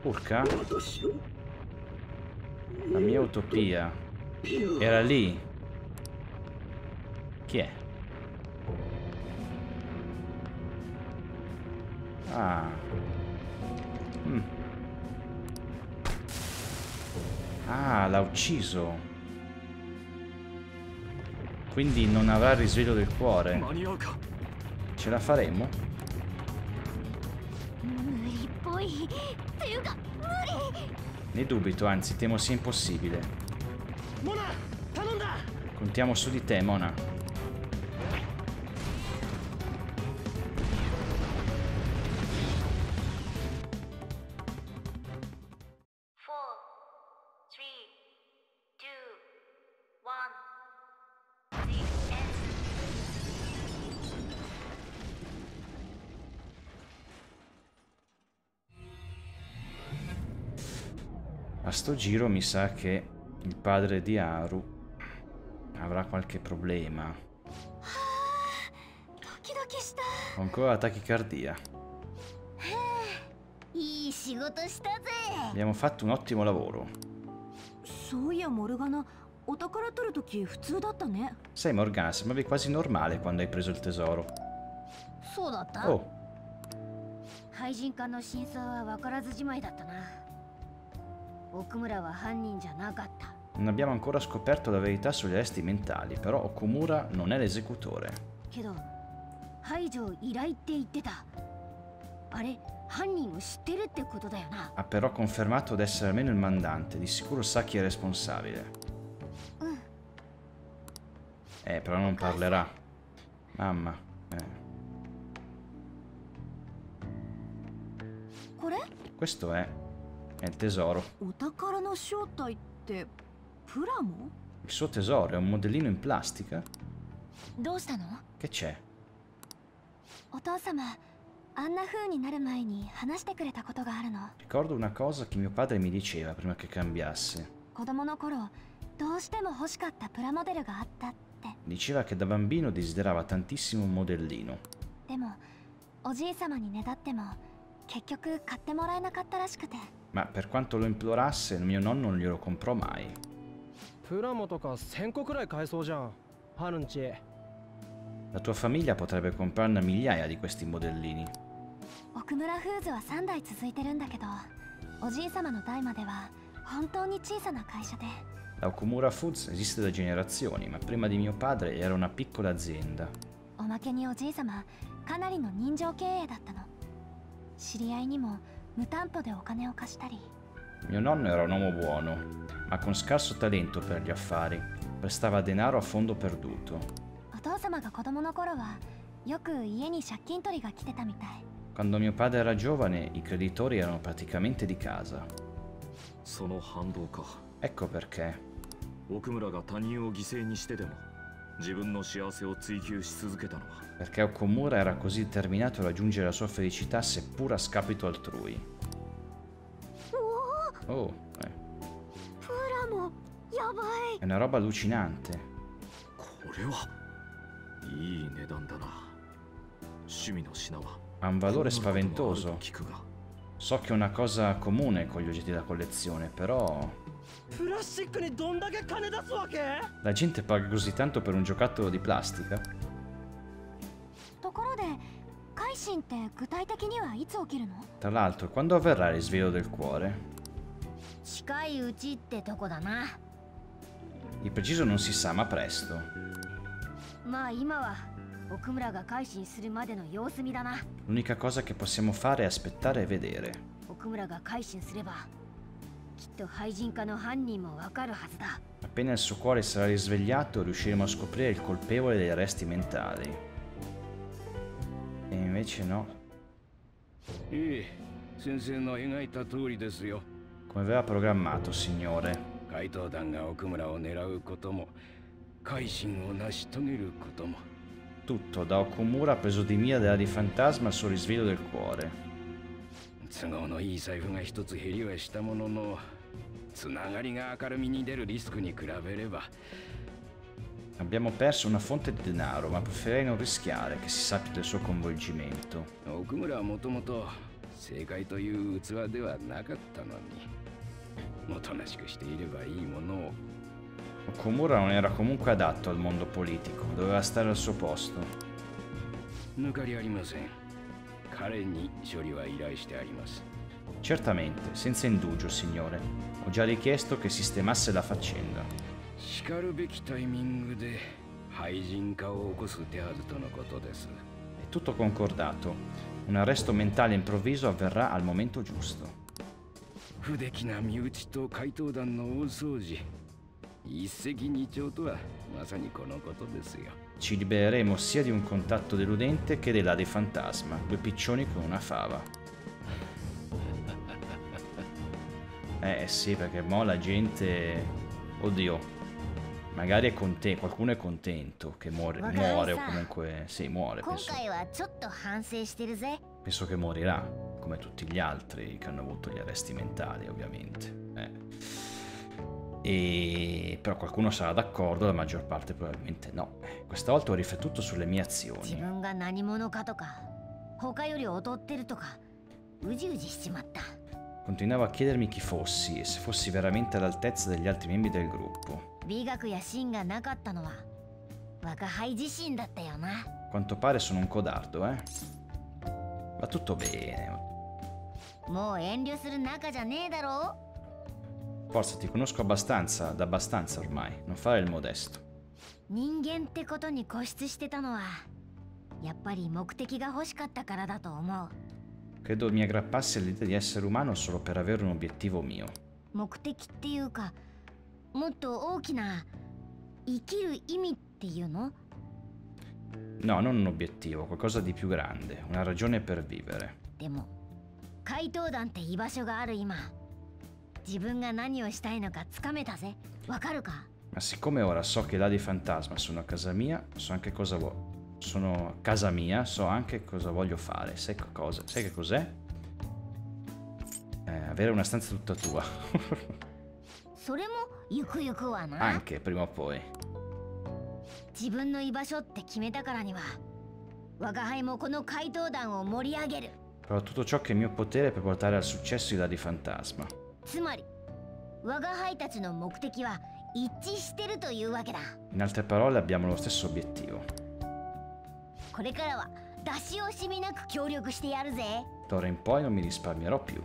Urca? La mia utopia era lì. Chi è? Ah. Ah, l'ha ucciso. Quindi non avrà il risveglio del cuore. Ce la faremo? Ne dubito, anzi, temo sia impossibile. Contiamo su di te, Mona. A sto giro mi sa che il padre di Haru avrà qualche problema. Ho ancora la tachicardia. Abbiamo fatto un ottimo lavoro. Sai, Morgana, sembravi quasi normale quando hai preso il tesoro. Oh. Non abbiamo ancora scoperto la verità sugli arresti mentali, però Okumura non è l'esecutore. Ha però confermato di essere almeno il mandante, di sicuro sa chi è responsabile. Però non parlerà. Mamma. Questo è il tesoro. Il suo tesoro è un modellino in plastica? Che c'è? Ricordo una cosa che mio padre mi diceva prima che cambiasse. Diceva che da bambino desiderava tantissimo un modellino. Ma per quanto lo implorasse, mio nonno non glielo comprò mai. La tua famiglia potrebbe comprarne migliaia di questi modellini. Okumura Foods ha 3 代続いてるんだけど、おじい様の代までは本当に小さな会社で。La Okumura Foods esiste da generazioni, ma prima di mio padre era una piccola azienda. おまけにおじい様かなりの人情経営だったの。知り合いにも無担保でお金を貸したり。Mio nonno era un uomo buono, ma con scarso talento per gli affari. Prestava denaro a fondo perduto. Quando mio padre era giovane, i creditori erano praticamente di casa. Ecco perché. Perché Okumura era così determinato a raggiungere la sua felicità seppur a scapito altrui. Oh, è una roba allucinante. Ha un valore spaventoso. So che è una cosa comune con gli oggetti da collezione, però... La gente paga così tanto per un giocattolo di plastica? Tra l'altro, quando avverrà il risveglio del cuore? Di preciso non si sa, ma presto. L'unica cosa che possiamo fare è aspettare e vedere. Appena il suo cuore sarà risvegliato, riusciremo a scoprire il colpevole dei resti mentali. E invece no. Come aveva programmato, signore. Tutto da Okumura preso di mira della di fantasma al suo risveglio del cuore. Abbiamo perso una fonte di denaro, ma preferirei non rischiare che si sappia del suo coinvolgimento. Okumura non era comunque adatto al mondo politico, doveva stare al suo posto. Certamente, senza indugio, signore. Ho già richiesto che sistemasse la faccenda. È tutto concordato. Un arresto mentale improvviso avverrà al momento giusto. Ci libereremo sia di un contatto deludente che della dei fantasma, due piccioni con una fava. Eh sì, perché mo la gente... Oddio, magari è contento, qualcuno è contento che muore o comunque... Sì, muore, penso che morirà, come tutti gli altri che hanno avuto gli arresti mentali, ovviamente. Però qualcuno sarà d'accordo, la maggior parte probabilmente no. Questa volta ho riflettuto sulle mie azioni. Continuavo a chiedermi chi fossi e se fossi veramente all'altezza degli altri membri del gruppo. A quanto pare sono un codardo, eh? Va tutto bene. Forza, ti conosco abbastanza, da abbastanza ormai, non fare il modesto. Credo mi aggrappassi all'idea di essere umano solo per avere un obiettivo mio. No, non un obiettivo, qualcosa di più grande, una ragione per vivere. Ma siccome ora so che là dei fantasma sono a casa mia, so anche cosa voglio fare. Sai che cos'è? Avere una stanza tutta tua. Anche prima o poi. Farò tutto ciò che è in mio potere per portare al successo i là dei fantasma. In altre parole, abbiamo lo stesso obiettivo. D'ora in poi non mi risparmierò più.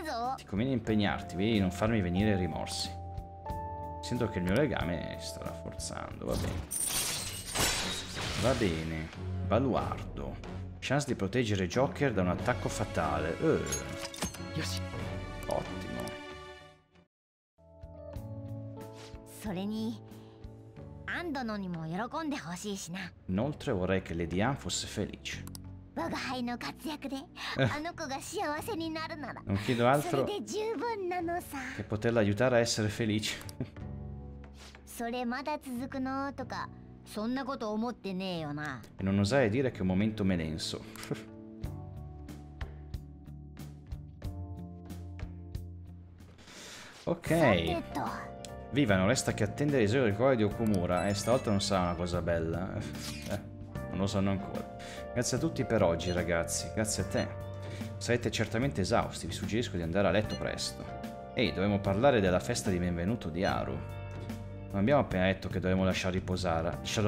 Ti conviene impegnarti, vedi, non farmi venire rimorsi. Sento che il mio legame sta rafforzando, va bene. Va bene, baluardo. Chance di proteggere Joker da un attacco fatale. Ottimo. Inoltre vorrei che Lady Ann fosse felice. Non chiedo altro che poterla aiutare a essere felice. E non osai dire che è un momento melenso. Ok. Viva, non resta che attendere l'esordio del cuore di Okumura. E stavolta non sarà una cosa bella. Non lo sanno ancora. Grazie a tutti per oggi, ragazzi. Grazie a te. Sarete certamente esausti. Vi suggerisco di andare a letto presto. Ehi, dovremmo parlare della festa di benvenuto di Haru. Non abbiamo appena detto che dovremmo lasciarla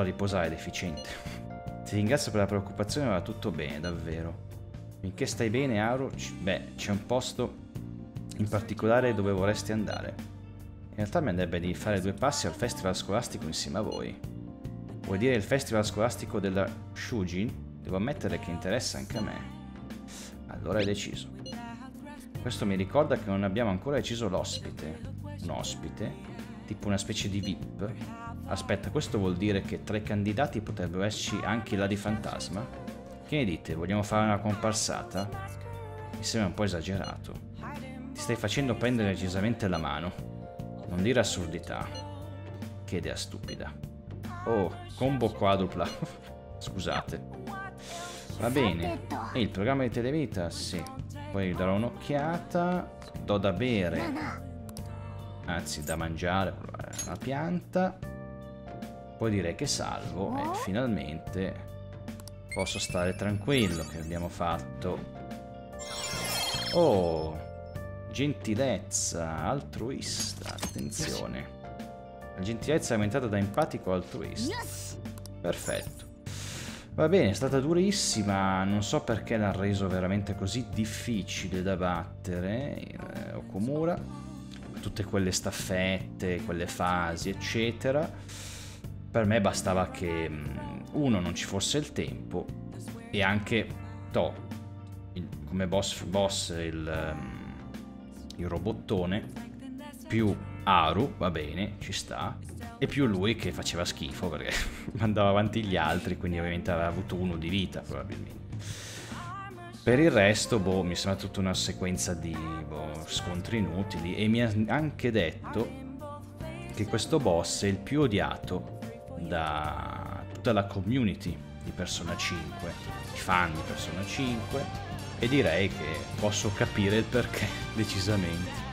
riposare, deficiente. Ti ringrazio per la preoccupazione, va tutto bene, davvero. Finché stai bene, Haru, c'è un posto in particolare dove vorresti andare. In realtà mi andrebbe di fare due passi al festival scolastico insieme a voi. Vuol dire il festival scolastico della Shujin? Devo ammettere che interessa anche a me. Allora è deciso. Questo mi ricorda che non abbiamo ancora deciso l'ospite. Un ospite? Tipo una specie di VIP? Aspetta, questo vuol dire che tra i candidati potrebbero esserci anche la di Fantasma? Che ne dite? Vogliamo fare una comparsata? Mi sembra un po' esagerato. Ti stai facendo prendere decisamente la mano. Non dire assurdità. Che idea stupida. Oh, combo quadrupla. Scusate. Va bene. E il programma di Televita? Sì. Poi darò un'occhiata. Do da bere. Anzi, da mangiare. Una pianta. Poi direi che salvo. E finalmente posso stare tranquillo che abbiamo fatto. Oh. Gentilezza, altruista, attenzione. La gentilezza è aumentata da empatico a altruista. Perfetto. Va bene, è stata durissima, non so perché l'ha reso veramente così difficile da battere, Okumura. Tutte quelle staffette, quelle fasi, eccetera. Per me bastava che, uno, non ci fosse il tempo, e anche, come boss il robottone, più Haru, va bene, ci sta, e più lui che faceva schifo perché mandava avanti gli altri, quindi ovviamente aveva avuto uno di vita probabilmente. Per il resto, mi sembra tutta una sequenza di scontri inutili, e mi ha anche detto che questo boss è il più odiato da tutta la community di Persona 5, i fan di Persona 5, e direi che posso capire il perché, decisamente.